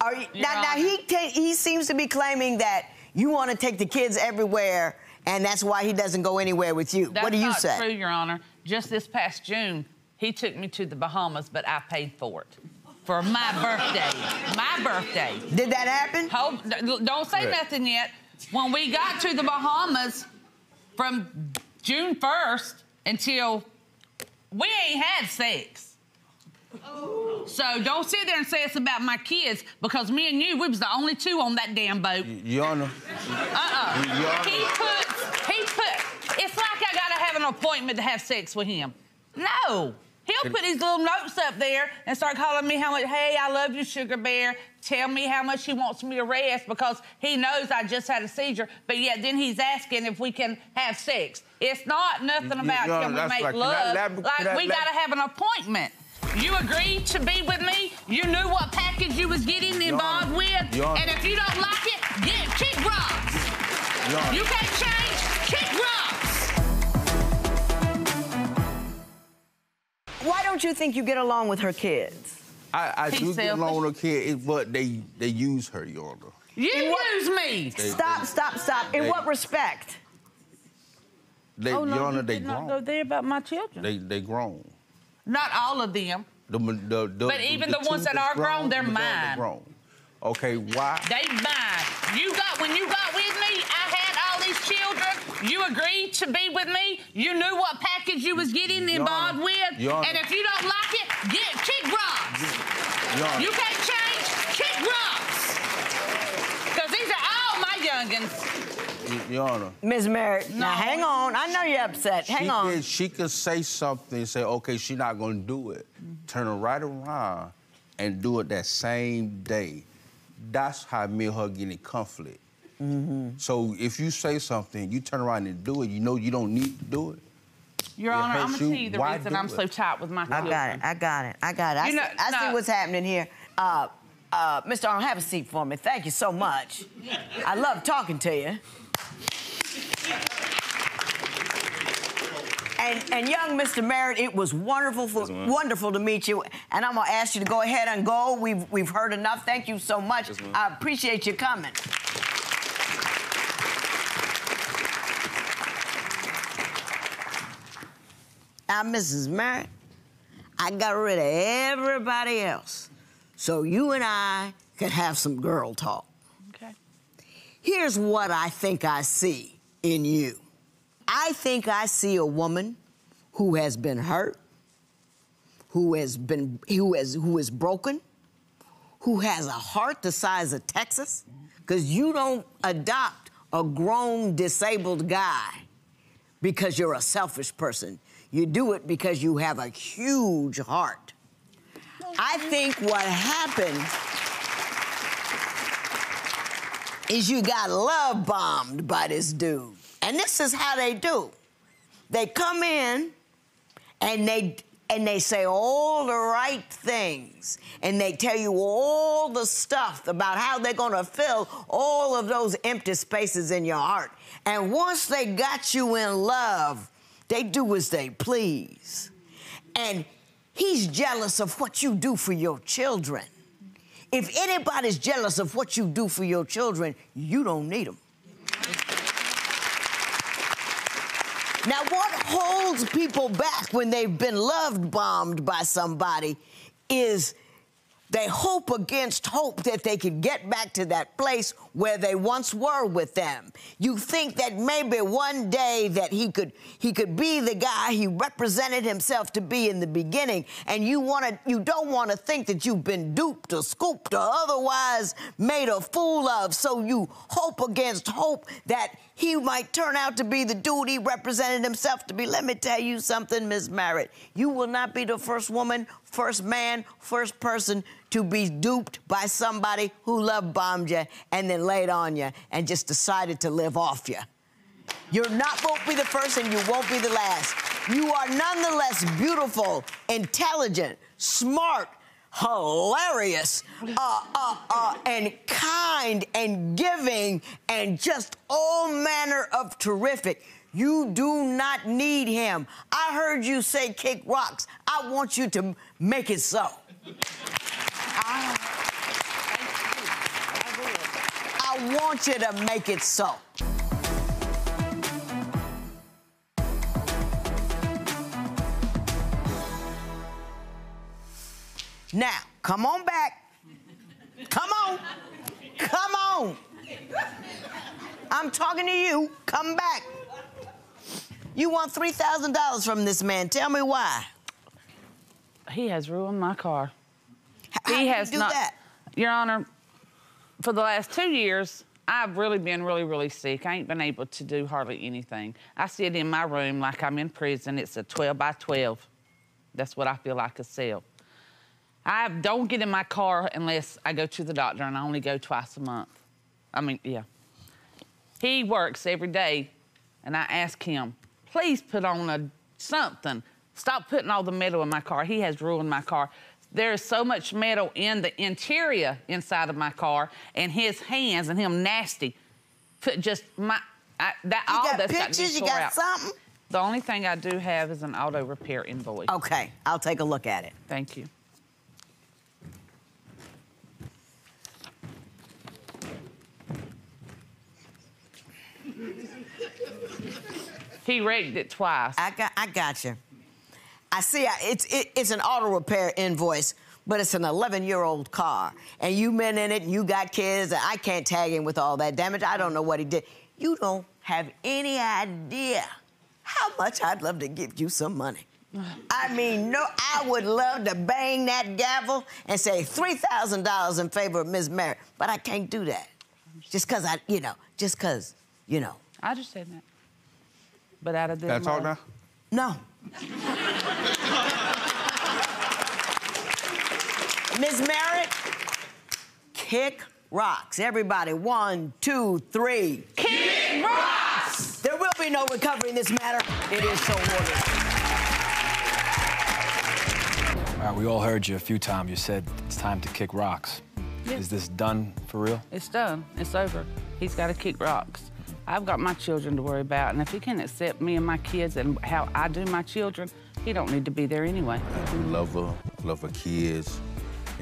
Are you, now, now he he seems to be claiming that you want to take the kids everywhere, and that's why he doesn't go anywhere with you. That's what do you say? That's not true, Your Honor. Just this past June, he took me to the Bahamas, but I paid for it. For my birthday. My birthday. Did that happen? Hold, don't say right. nothing yet. When we got to the Bahamas from June first until... We ain't had sex. Oh. So don't sit there and say it's about my kids, because me and you, we was the only two on that damn boat. Your Honor. Uh-uh. He puts, he put, it's like I gotta have an appointment to have sex with him. No. He'll put his little notes up there and start calling me how much, hey, I love you, Sugar Bear. Tell me how much he wants me to rest, because he knows I just had a seizure, but yet then he's asking if we can have sex. It's not nothing about Your Honor, can we make like, love. That, that, like, that, we that, gotta have an appointment. You agreed to be with me. You knew what package you was getting involved Your with. Your and if you don't like it, get kick rocks. You can't change, kick rocks. Why don't you think you get along with her kids? I, I do selfish. get along with her kids, but they, they use her, Your Honor. You use me. They, stop, they, stop, stop. In they, what respect? They, oh, no, Your Honor, you they grown. Not go there about my children. They, they grown. Not all of them. The, the, the, but even the, the ones that are grown, grown they're mine. Grown. Okay, why? They mine. You got, when you got with me, I had all these children. You agreed to be with me. You knew what package you was getting involved with. And if you don't like it, get kick rocks. Y'all. You can't change, kick rocks. Because these are all my youngins. Your Honor. Miz Merritt, no. Now hang on. I know you're upset. Hang she on. Could, she could say something and say, okay, she's not going to do it. Mm-hmm. Turn her right around and do it that same day. That's how me and her get in conflict. Mm-hmm. So if you say something, you turn around and do it, you know you don't need to do it. Your it Honor, I'm going to tell you the Why reason I'm it? so taut with my children. I got it, I got it, I got it. I, see, know, I no. see what's happening here. Uh, uh, Mister Arnold, have a seat for me. Thank you so much. I love talking to you. And, and young Mister Merritt, it was wonderful, for, yes, wonderful to meet you. And I'm going to ask you to go ahead and go. We've, we've heard enough. Thank you so much. Yes, I appreciate you coming. Now, Missus Merritt, I got rid of everybody else so you and I could have some girl talk. Okay. Here's what I think I see in you. I think I see a woman who has been hurt, who has been, who has, who is broken, who has a heart the size of Texas, because you don't adopt a grown, disabled guy because you're a selfish person. You do it because you have a huge heart. I think what happened is you got love bombed by this dude. And this is how they do. They come in and they, and they say all the right things. And they tell you all the stuff about how they're gonna fill all of those empty spaces in your heart. And once they got you in love, they do as they please. And he's jealous of what you do for your children. If anybody's jealous of what you do for your children, you don't need them. Now, what holds people back when they've been love bombed by somebody is they hope against hope that they could get back to that place where they once were with them. You think that maybe one day that he could he could be the guy he represented himself to be in the beginning, and you wanna you don't want to think that you've been duped or scooped or otherwise made a fool of, so you hope against hope that he might turn out to be the dude he represented himself to be. Let me tell you something, Miz Merritt. You will not be the first woman, first man, first person to be duped by somebody who love-bombed you and then laid on you and just decided to live off you. You're not going to be the first and you won't be the last. You are nonetheless beautiful, intelligent, smart, hilarious, uh, uh, uh, and kind and giving and just all manner of terrific. You do not need him. I heard you say kick rocks. I want you to make it so. I, I want you to make it so. Now, come on back. Come on. Come on. I'm talking to you. Come back. You want three thousand dollars from this man. Tell me why. He has ruined my car. How he has do not, that? Your Honor, for the last two years, I've really been really, really sick. I ain't been able to do hardly anything. I sit in my room like I'm in prison. It's a twelve by twelve. That's what I feel like a cell. I don't get in my car unless I go to the doctor, and I only go twice a month. I mean, yeah. He works every day, and I ask him, please put on a something. Stop putting all the metal in my car. He has ruined my car. There is so much metal in the interior inside of my car, and his hands and him nasty. Put just my I, that you all got that's pictures, got to be tore you got out. Something. The only thing I do have is an auto repair invoice. Okay, I'll take a look at it. Thank you. He wrecked it twice. I got, I got you. I see. I, it's it, it's an auto repair invoice, but it's an eleven-year-old car, and you men in it, and you got kids, and I can't tag him with all that damage. I don't know what he did. You don't have any idea how much I'd love to give you some money. I mean, no, I would love to bang that gavel and say three thousand dollars in favor of Miz Merritt, but I can't do that. Just because I, you know, just because, you know. I understand that. But out of this. Can I talk now? No. Miz Merritt, kick rocks. Everybody, one, two, three. Kick rocks! There will be no recovery in this matter. It is so ordered. All right, we all heard you a few times. You said it's time to kick rocks. Yeah. Is this done for real? It's done. It's over. He's got to kick rocks. I've got my children to worry about, and if he can't accept me and my kids and how I do my children, he don't need to be there anyway. I do love her, love her kids,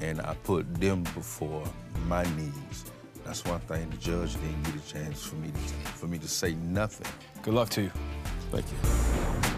and I put them before my needs. That's one thing the judge didn't get a chance for me to, for me to say nothing. Good luck to you. Thank you.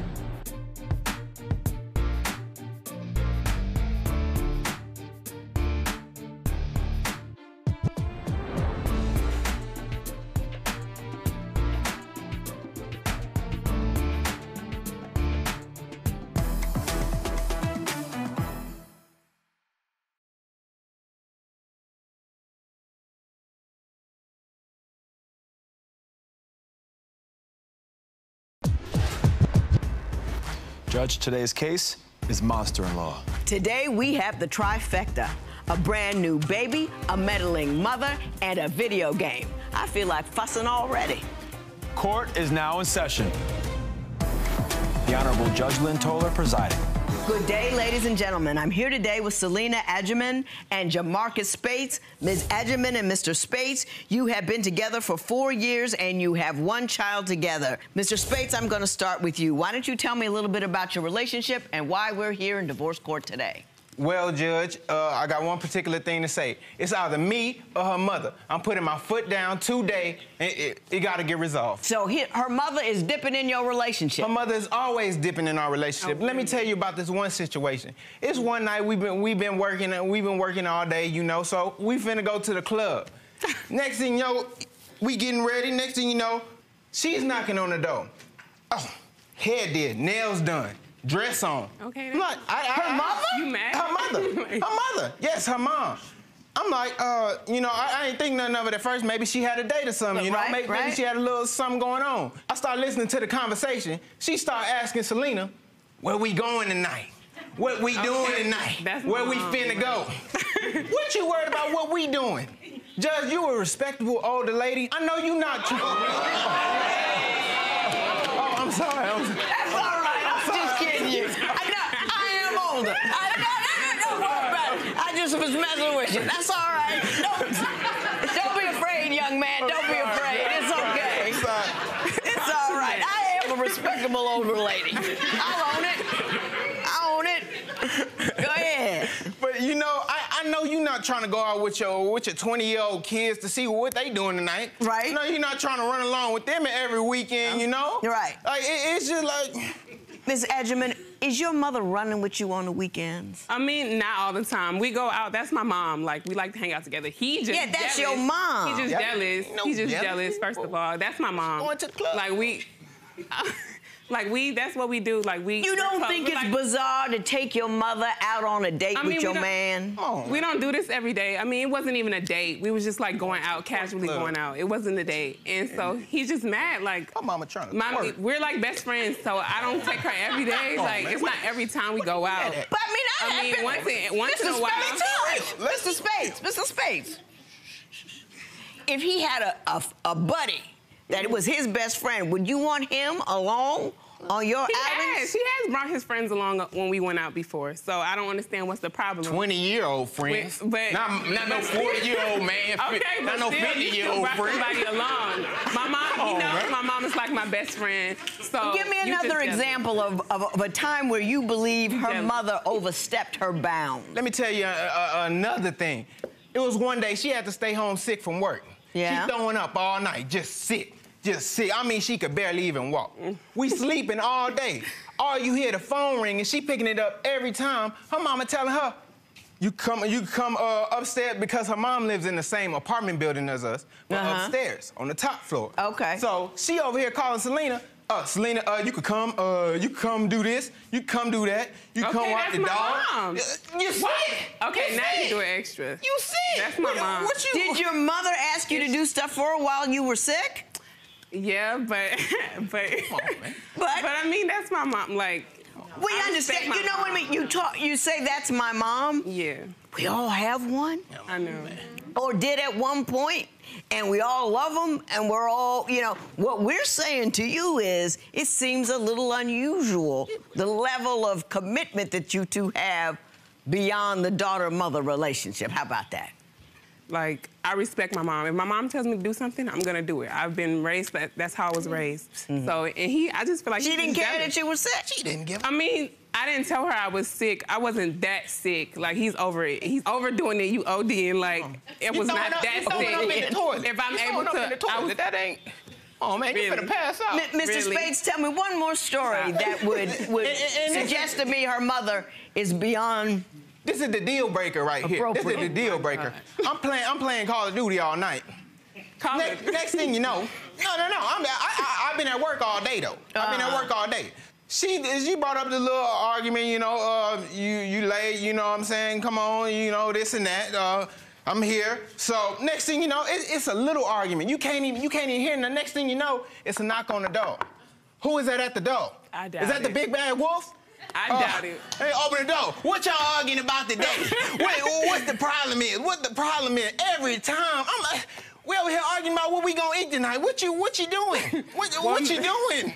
Judge, today's case is Monster-in-Law. Today we have the trifecta, a brand new baby, a meddling mother, and a video game. I feel like fussing already. Court is now in session. The Honorable Judge Lynn Toler presiding. Good day, ladies and gentlemen. I'm here today with Selena Edgemon and Jamarcus Spates. Miz Edgemon and Mister Spates, you have been together for four years and you have one child together. Mister Spates, I'm going to start with you. Why don't you tell me a little bit about your relationship and why we're here in divorce court today? Well, Judge, uh, I got one particular thing to say. It's either me or her mother. I'm putting my foot down today, and it, it got to get resolved. So he, her mother is dipping in your relationship? Her mother is always dipping in our relationship. Okay. Let me tell you about this one situation. It's one night we've been, we've been working, and we've been working all day, you know, so we finna go to the club. Next thing you know, we getting ready. Next thing you know, she's knocking on the door. Oh, hair did, nails done. Dress on. Okay. I'm like, I, I, her I, mother? You mad? Her mother. Her mother. Yes, her mom. I'm like, uh, you know, I, I ain't think nothing of it at first. Maybe she had a date or something, you know? Right, maybe, right. maybe she had a little something going on. I start listening to the conversation. She start asking Selena, where we going tonight? What we okay. doing tonight? That's where we finna go? What you worried about what we doing? Judge, you a respectable older lady. I know you not... Oh, oh, I'm sorry. I'm sorry. I, no, no, no, no, right. I just was messing with you. That's all right. Don't, don't be afraid, young man. Don't be afraid. It's okay. It's all right. I am a respectable older lady. I'll own it. I own it. Go ahead. But, you know, I, I know you're not trying to go out with your with your twenty-year-old kids to see what they doing tonight. Right. You know, you're not trying to run along with them every weekend, you know? You're right. Like, it, it's just like... Miz Edgemon, is your mother running with you on the weekends? I mean, not all the time. We go out. That's my mom. Like, we like to hang out together. He just Yeah, that's jealous. your mom. He's just yeah, jealous. No He's just jealous. jealous, first of all. That's my mom. She's going to the club. Like, we... Like, we, that's what we do. Like, we... You don't think it's like, bizarre to take your mother out on a date I mean, with your man? Oh. We don't do this every day. I mean, it wasn't even a date. We was just, like, going out, casually Look. going out. It wasn't a date. And so he's just mad, like... My mama trying to my, We're, like, best friends, so I don't take her every day. Oh, like, man. it's what, not every time we go out. But, I mean, I... I mean, been, once in, once in a while... Mister Spates, Mister Spates. If he had a, a, a buddy... that it was his best friend, would you want him along on your outings? He has brought his friends along when we went out before, so I don't understand what's the problem. twenty-year-old friends? With, but, not not but no forty-year-old man. Okay, not no fifty-year-old friend. Somebody along. My mom, oh, you know, right? my mom is like my best friend, so... Give me another example of, of, of a time where you believe her jealous. mother overstepped her bounds. Let me tell you uh, uh, another thing. It was one day she had to stay home sick from work. Yeah. She's throwing up all night, just sick, just sick. I mean, she could barely even walk. We sleeping all day. All you hear the phone ring, and she picking it up every time. Her mama telling her, you come, you come uh, upstairs, because her mom lives in the same apartment building as us, but uh-huh. upstairs, on the top floor. Okay. So she over here calling Selena, Uh, Selena, uh, you could come, uh, you come do this, you come do that, you okay, come watch the dog. Mom. You sick. What? Okay, you now sick. You do extra. You sick. That's my what, mom. What you... Did your mother ask you to do stuff for her while you were sick? Yeah, but, but, on, but, but I mean, that's my mom. Like, we I understand. You know mom. What I mean? You talk, you say that's my mom. Yeah. We all have one. I know. Man. Or did at one point, and we all love them, and we're all, you know, what we're saying to you is it seems a little unusual, the level of commitment that you two have beyond the daughter-mother relationship. How about that? Like, I respect my mom. If my mom tells me to do something, I'm gonna do it. I've been raised, that, that's how I was raised. Mm-hmm. So, and he, I just feel like... She he didn't care that she was sick? She didn't give a... I mean, I didn't tell her I was sick. I wasn't that sick. Like, he's over it. He's overdoing it. You ODing, like, it was not up, that sick. Up in the toilet. If I'm able to... Up in the toilet. I was, that ain't... Oh, man, really? You better pass out. M Mister Really? Spates, tell me one more story that would, would and, and, and suggest to me her mother is beyond... This is the deal breaker right here. This is the deal breaker. Oh I'm playing. I'm playing Call of Duty all night. Call next, next thing you know, no, no, no. I'm, I, I, I've been at work all day though. Uh, I've been at work all day. She, she brought up the little argument. You know, uh, you, you late. You know what I'm saying? Come on. You know this and that. Uh, I'm here. So next thing you know, it, it's a little argument. You can't even. You can't even hear. And the next thing you know, it's a knock on the door. Who is that at the door? I doubt it. Is that the big bad wolf? I uh, doubt it. Hey, open the door. What y'all arguing about today? Wait, what the problem is? What the problem is? Every time I'm like, we over here arguing about what we gonna eat tonight. What you, what you doing? What, what you doing?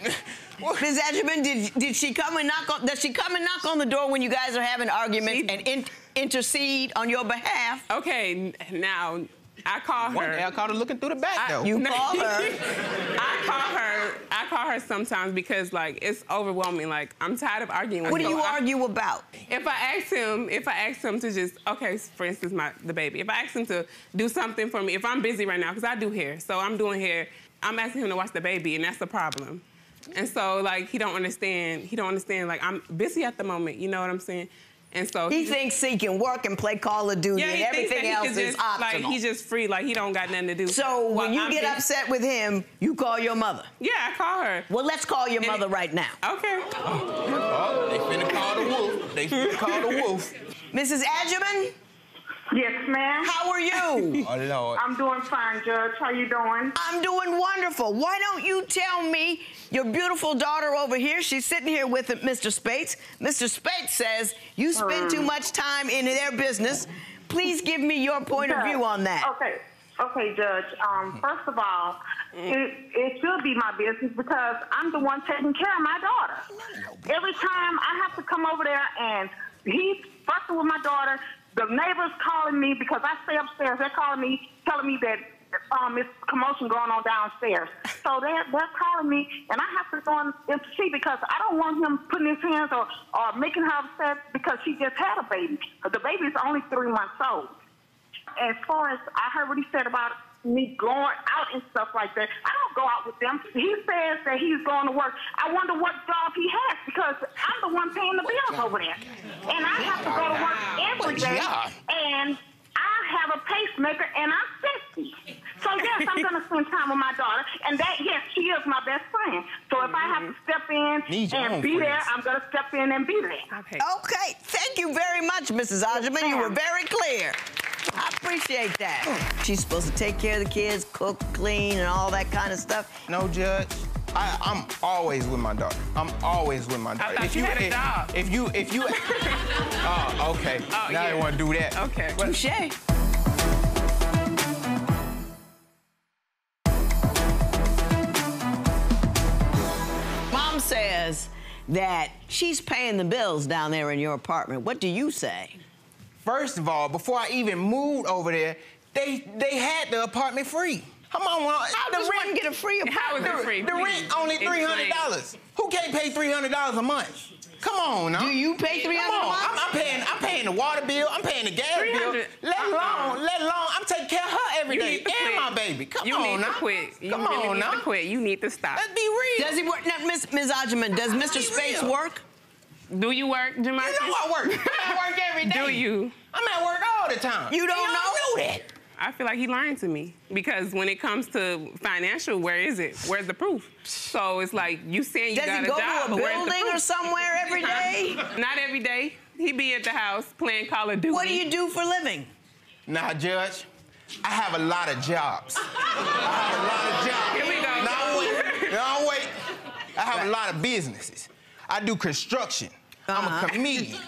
Miz Edgemon, did did she come and knock on? Does she come and knock on the door when you guys are having arguments she... and in, intercede on your behalf? Okay, now I call One her. Day I called her looking through the back I, though. You call her. I call her. I call her sometimes because like it's overwhelming. Like I'm tired of arguing with her. What do you I, argue about? If I ask him, if I ask him to just okay, for instance, my the baby. If I ask him to do something for me, if I'm busy right now because I do hair, so I'm doing hair. I'm asking him to watch the baby, and that's the problem. And so like he don't understand. He don't understand. Like I'm busy at the moment. You know what I'm saying? And so he, he thinks he can work and play Call of Duty yeah, and everything else just, is optional. Like, he's just free, like he don't got nothing to do. So when you I'm get busy. upset with him, you call your mother. Yeah, I call her. Well, let's call your and mother it, right now. Okay. Oh, they finna call the wolf. They finna call the wolf. Missus Edgemon? Yes, ma'am. How are you? Oh, Lord. I'm doing fine, Judge. How you doing? I'm doing wonderful. Why don't you tell me your beautiful daughter over here, she's sitting here with Mister Spates. Mister Spates says you spend um, too much time in their business. Please give me your point Judge, of view on that. Okay. Okay, Judge. Um, first of all, it, it should be my business because I'm the one taking care of my daughter. Every time I have to come over there and he's fussing with my daughter, the neighbors calling me because I stay upstairs. They're calling me, telling me that um, it's commotion going on downstairs. So they're, they're calling me, and I have to go in to see because I don't want him putting his hands or, or making her upset because she just had a baby. The baby's only three months old. As far as I heard what he said about me going out and stuff like that, I don't go out with them. He says that he's going to work. I wonder what job he has because I'm the one paying the bills over there. And I have to go to work every day, and I have a pacemaker, and I'm fifty. So, yes, I'm going to spend time with my daughter, and that, yes, she is my best friend. So if I have to step in and be there, I'm going to step in and be there. Okay. Thank you very much, Missus Edgemon. You were very clear. I appreciate that. She's supposed to take care of the kids, cook, clean, and all that kind of stuff. No, Judge. I, I'm always with my daughter. I'm always with my daughter. I thought if you, you had if, a dog. If you, if you... Oh, uh, okay. Oh, now yeah. I didn't want to do that. Okay. Touché. Mom says that she's paying the bills down there in your apartment. What do you say? First of all, before I even moved over there, they they had the apartment free. Her mom went, how the rent get a free apartment? How is it free? The, the rent only three hundred dollars. Who can't pay three hundred dollars a month? Come on now. Do you pay three hundred? Come on. I'm, I'm paying. I'm paying the water bill. I'm paying the gas bill. Let alone, let alone. I'm taking care of her every day and my baby. Come you on now. Quit. You Come really on need now. To quit. You need to stop. Let's be real. Does he work? Now, Miss Miz Edgemon, does Mister Spates work? Do you work, Jamarcus? You know I work. I'm at work every day. Do you? I'm at work all the time. You don't, you don't know? know that. I feel like he lying to me, because when it comes to financial, where is it? Where's the proof? So it's like, you saying you got a job. Does he go to a building or somewhere every day? Not every day. He be at the house playing Call of Duty. What do you do for a living? Now, Judge, I have a lot of jobs. I have a lot of jobs. Here we go. Now, wait. Now, wait. I have right. a lot of businesses. I do construction. Uh-huh. I'm a comedian.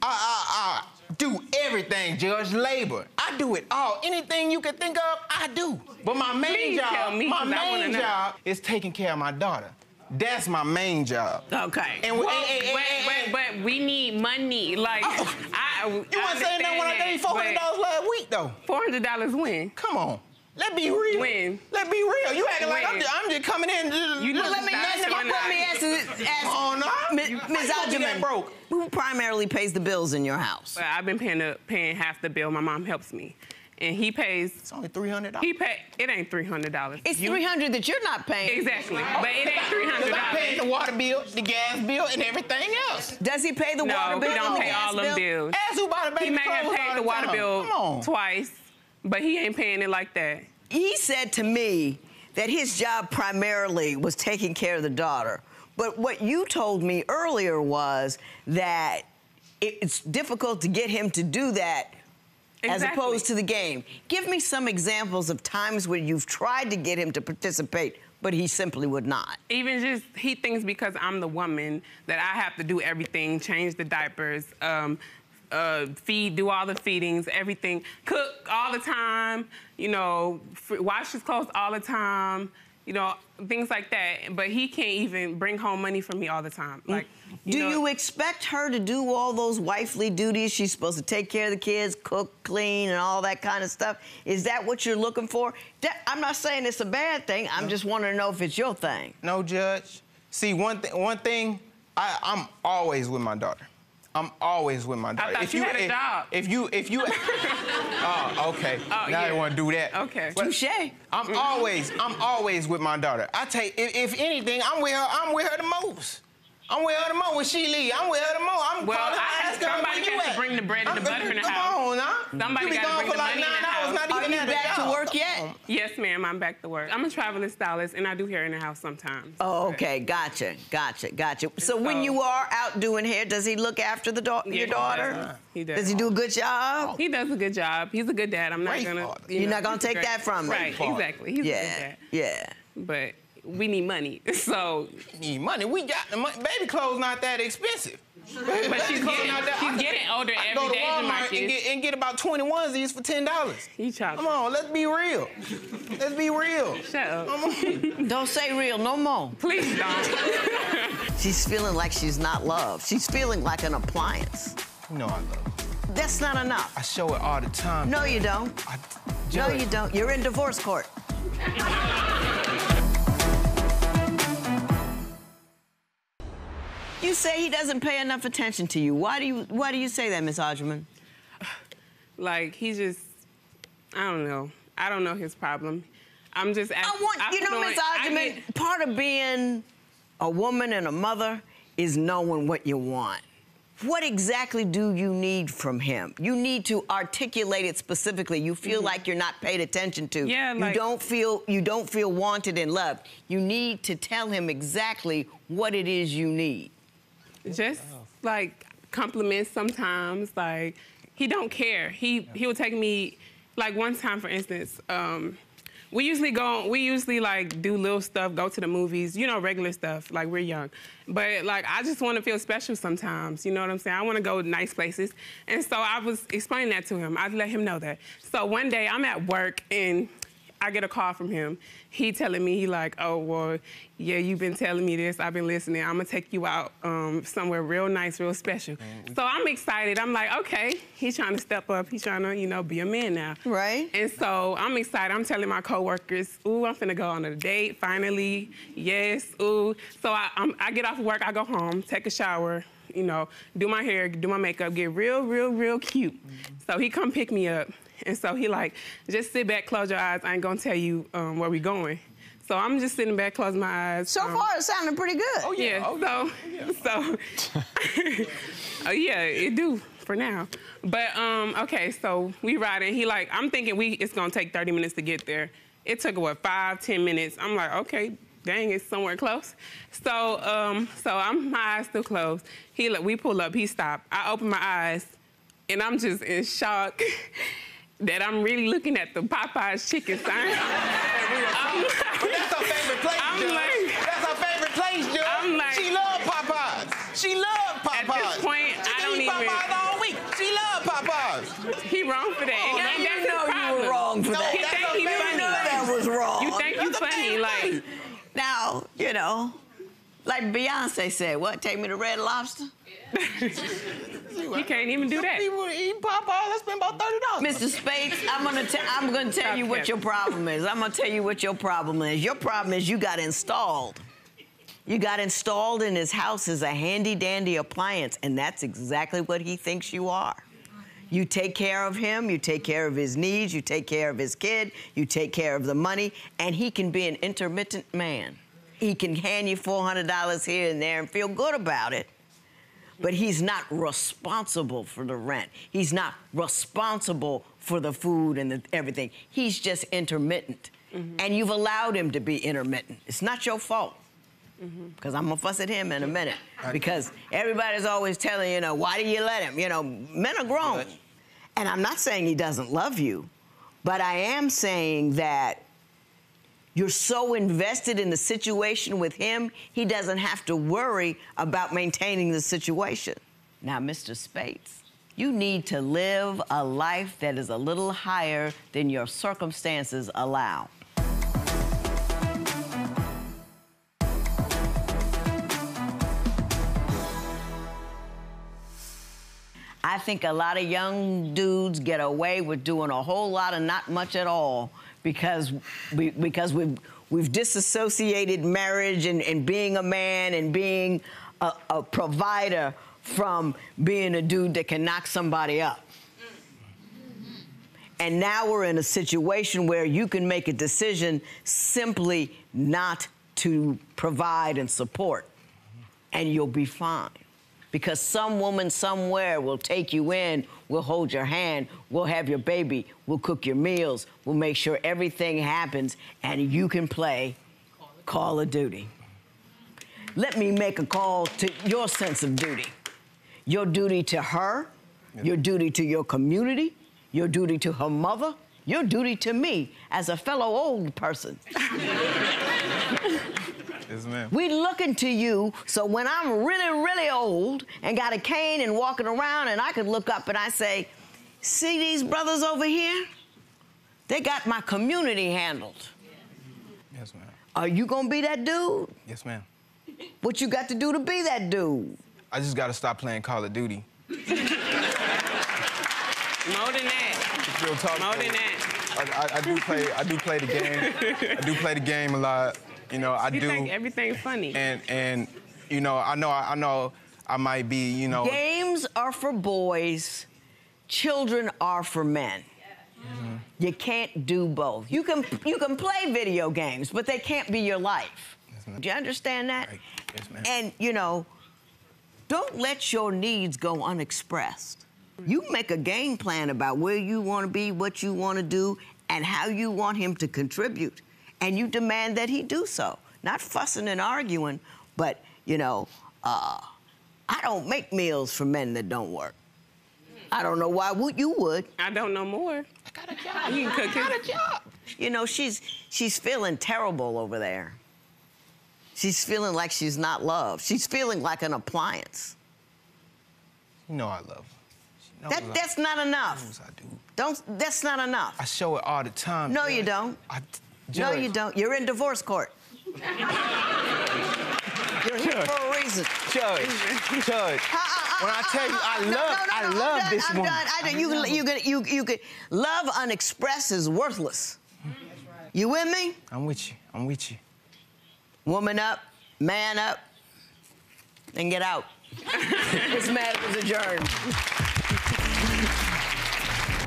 I, I, I do everything, Judge. Labor. I do it all. Anything you can think of, I do. But my main Please job, tell me, my main job is taking care of my daughter. That's my main job. Okay. And we, well, and, and, and, but, but we need money. Like, oh, I, I, you weren't saying that when I gave you four hundred dollars last week, though. four hundred dollars when? Come on. Let's be real. When? Let's be real. You acting like I'm just, I'm just coming in. Just, you let me let me put me as Miz Algernon broke. Who primarily pays the bills in your house? Well, I've been paying the, paying half the bill. My mom helps me, and he pays. It's only three hundred dollars. He pay. It ain't three hundred dollars. It's three hundred that you're not paying. Exactly, oh, but it ain't three hundred dollars. I'm paying the water bill, the gas bill, and everything else. Does he pay the no, water bill? No, we don't and pay the all them bills. Ask who bought the baby clothes. He may have paid the water bill twice. But he ain't paying it like that. He said to me that his job primarily was taking care of the daughter. But what you told me earlier was that it's difficult to get him to do that exactly. as opposed to the game. Give me some examples of times when you've tried to get him to participate, but he simply would not. Even just, he thinks because I'm the woman that I have to do everything, change the diapers, um, Uh, feed, do all the feedings, everything. Cook all the time, you know, wash his clothes all the time, you know, things like that. But he can't even bring home money for me all the time. Like, you do know, you expect her to do all those wifely duties? She's supposed to take care of the kids, cook, clean, and all that kind of stuff. Is that what you're looking for? That, I'm not saying it's a bad thing. I'm no. just wanting to know if it's your thing. No, Judge. See, one, th one thing, I, I'm always with my daughter. I'm always with my daughter. I thought if you, you had a if, job. If you, if you, oh, okay. Oh, now yeah. I don't want to do that. Okay. Touché. I'm always, I'm always with my daughter. I take, if, if anything, I'm with her. I'm with her the most. I'm with her the most when she leaves. I'm with her the most. I'm well, calling, I ask her somebody where you has at. To bring the bread and I'm, the butter I'm, in the come house. Come on, huh? Somebody you be gone for like nine hours. Not even Are you back to work yet? Yes, ma'am. I'm back to work. I'm a traveling stylist, and I do hair in the house sometimes. Oh, okay. Gotcha. Gotcha. Gotcha. So, so when you are out doing hair, does he look after the da yeah, your daughter? Does. He does. Does he do a good job? He does a good job. He's a good dad. I'm not great gonna. Father. You're know, not gonna take great. That from him. Right. Exactly. He's a good dad. Yeah. But. We need money, so... We need money. We got the money. Baby clothes not that expensive. But baby she's getting, not that, she's I, getting older I, every I go day, to Walmart and get, and get about twenty onesies for ten dollars. You chopping. Come on, let's be real. Let's be real. Shut up. Don't say real no more. Please don't. She's feeling like she's not loved. She's feeling like an appliance. You know I love her. That's not enough. I show it all the time. No, man. You don't. I, no, you don't. You're in divorce court. You say he doesn't pay enough attention to you. Why do you Why do you say that, Miz Algernon? Like, he just, I don't know. I don't know his problem. I'm just asking. I want, you know, Miz Algernon, part of being a woman and a mother is knowing what you want. What exactly do you need from him? You need to articulate it specifically. You feel mm-hmm. like you're not paid attention to. Yeah, like... You don't feel, you don't feel wanted and loved. You need to tell him exactly what it is you need. Just like compliments sometimes, like he don't care. He he would take me, like one time for instance, um, we usually go, we usually like do little stuff, go to the movies, you know, regular stuff, like we're young. But like I just want to feel special sometimes, you know what I'm saying? I want to go to nice places. And so I was explaining that to him. I let him know that. So one day I'm at work and I get a call from him. He telling me, he like, oh, well, yeah, you've been telling me this. I've been listening. I'm going to take you out um, somewhere real nice, real special. Man, so I'm excited. I'm like, okay, he's trying to step up. He's trying to, you know, be a man now. Right. And so I'm excited. I'm telling my coworkers, ooh, I'm finna go on a date, finally. Yes, ooh. So I, I'm, I get off of work. I go home, take a shower, you know, do my hair, do my makeup, get real, real, real cute. Mm-hmm. So he come pick me up. And so he like, just sit back, close your eyes. I ain't gonna tell you um, where we going. So I'm just sitting back, closing my eyes. So um, far, it's sounding pretty good. Oh yeah. yeah. Oh, yeah. So, oh, yeah. so, oh yeah, it do for now. But, um, okay, so we riding. He like, I'm thinking we it's going to take thirty minutes to get there. It took, what, five, ten minutes. I'm like, okay, dang, it's somewhere close. So, um, so I'm, my eyes still closed. He like, we pull up, he stopped. I open my eyes, and I'm just in shock that I'm really looking at the Popeye's chicken sign. I'm like, well, that's our favorite place, I'm Judge. Like, that's our favorite place, Judge. I'm like, she loves Popeyes. She loves Popeyes. At this point, she I don't even. Popeyes all week. She loves Popeyes. He wrong for that. Oh, and you know you were wrong for no, that. He that's think he funny. That was wrong. You think you funny, like. Now, you know, like Beyonce said, what, take me to Red Lobster? You can't even do some that. People eat Popeye. That's been about thirty dollars. Mister Spates, I'm gonna tell. I'm gonna tell you what your problem is. I'm gonna tell you what your problem is. Your problem is you got installed. You got installed in his house as a handy dandy appliance, and that's exactly what he thinks you are. You take care of him. You take care of his needs. You take care of his kid. You take care of the money, and he can be an intermittent man. He can hand you four hundred dollars here and there and feel good about it. But he's not responsible for the rent. He's not responsible for the food and the everything. He's just intermittent. Mm-hmm. And you've allowed him to be intermittent. It's not your fault. Because mm-hmm. I'm going to fuss at him in a minute. Because everybody's always telling, you know, why do you let him? You know, men are grown. And I'm not saying he doesn't love you. But I am saying that you're so invested in the situation with him, he doesn't have to worry about maintaining the situation. Now, Mister Spates, you need to live a life that is a little higher than your circumstances allow. I think a lot of young dudes get away with doing a whole lot of not much at all. Because we because we've we've disassociated marriage and, and being a man and being a, a provider from being a dude that can knock somebody up. And now we're in a situation where you can make a decision simply not to provide and support, and you'll be fine. Because some woman somewhere will take you in, will hold your hand, will have your baby, will cook your meals, will make sure everything happens, and you can play Call of Duty. Let me make a call to your sense of duty. Your duty to her, your duty to your community, your duty to her mother, your duty to me as a fellow old person. Yes, ma'am. We looking to you, so when I'm really, really old and got a cane and walking around and I could look up and I say, see these brothers over here? They got my community handled. Yes, ma'am. Are you gonna be that dude? Yes, ma'am. What you got to do to be that dude? I just gotta stop playing Call of Duty. More than that. Real talk, More though. than that. I, I, I, do play, I do play the game. I do play the game a lot. You know, I you do. You think everything's funny. And, and you know, I know, I know I might be, you know. Games are for boys. Children are for men. Mm-hmm. You can't do both. You can, you can play video games, but they can't be your life. Yes, ma'am. Do you understand that? Right. Yes, ma'am. And, you know, don't let your needs go unexpressed. You make a game plan about where you want to be, what you want to do, and how you want him to contribute. And you demand that he do so. Not fussing and arguing, but, you know, uh, I don't make meals for men that don't work. I don't know why would you would. I don't know more. I got a job. You can cook I got a job. You know, she's, she's feeling terrible over there. She's feeling like she's not loved. She's feeling like an appliance. You know I love her. She knows that, I, that's not enough. She knows I do. Don't, that's not enough. I show it all the time. No, Judge. you don't. I, Judge. No, you don't. You're in divorce court. You're here Judge. for a reason. Judge, Judge, uh, uh, when I tell you I love, I love this woman. I'm done. You could love unexpressed is worthless. That's right. You with me? I'm with you. I'm with you. Woman up, man up, and get out. This matter is adjourned.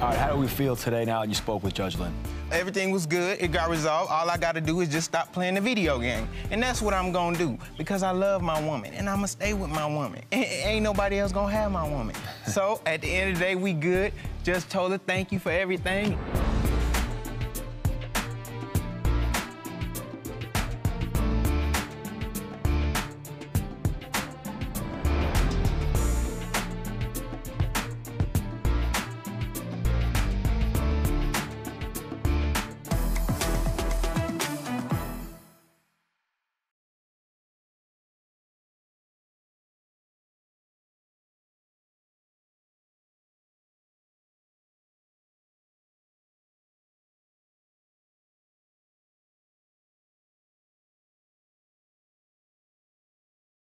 All right, how do we feel today now you spoke with Judge Lynn? Everything was good. It got resolved. All I got to do is just stop playing the video game. And that's what I'm going to do because I love my woman and I'm going to stay with my woman. And ain't nobody else going to have my woman. So at the end of the day, we good. Just Toler, thank you for everything.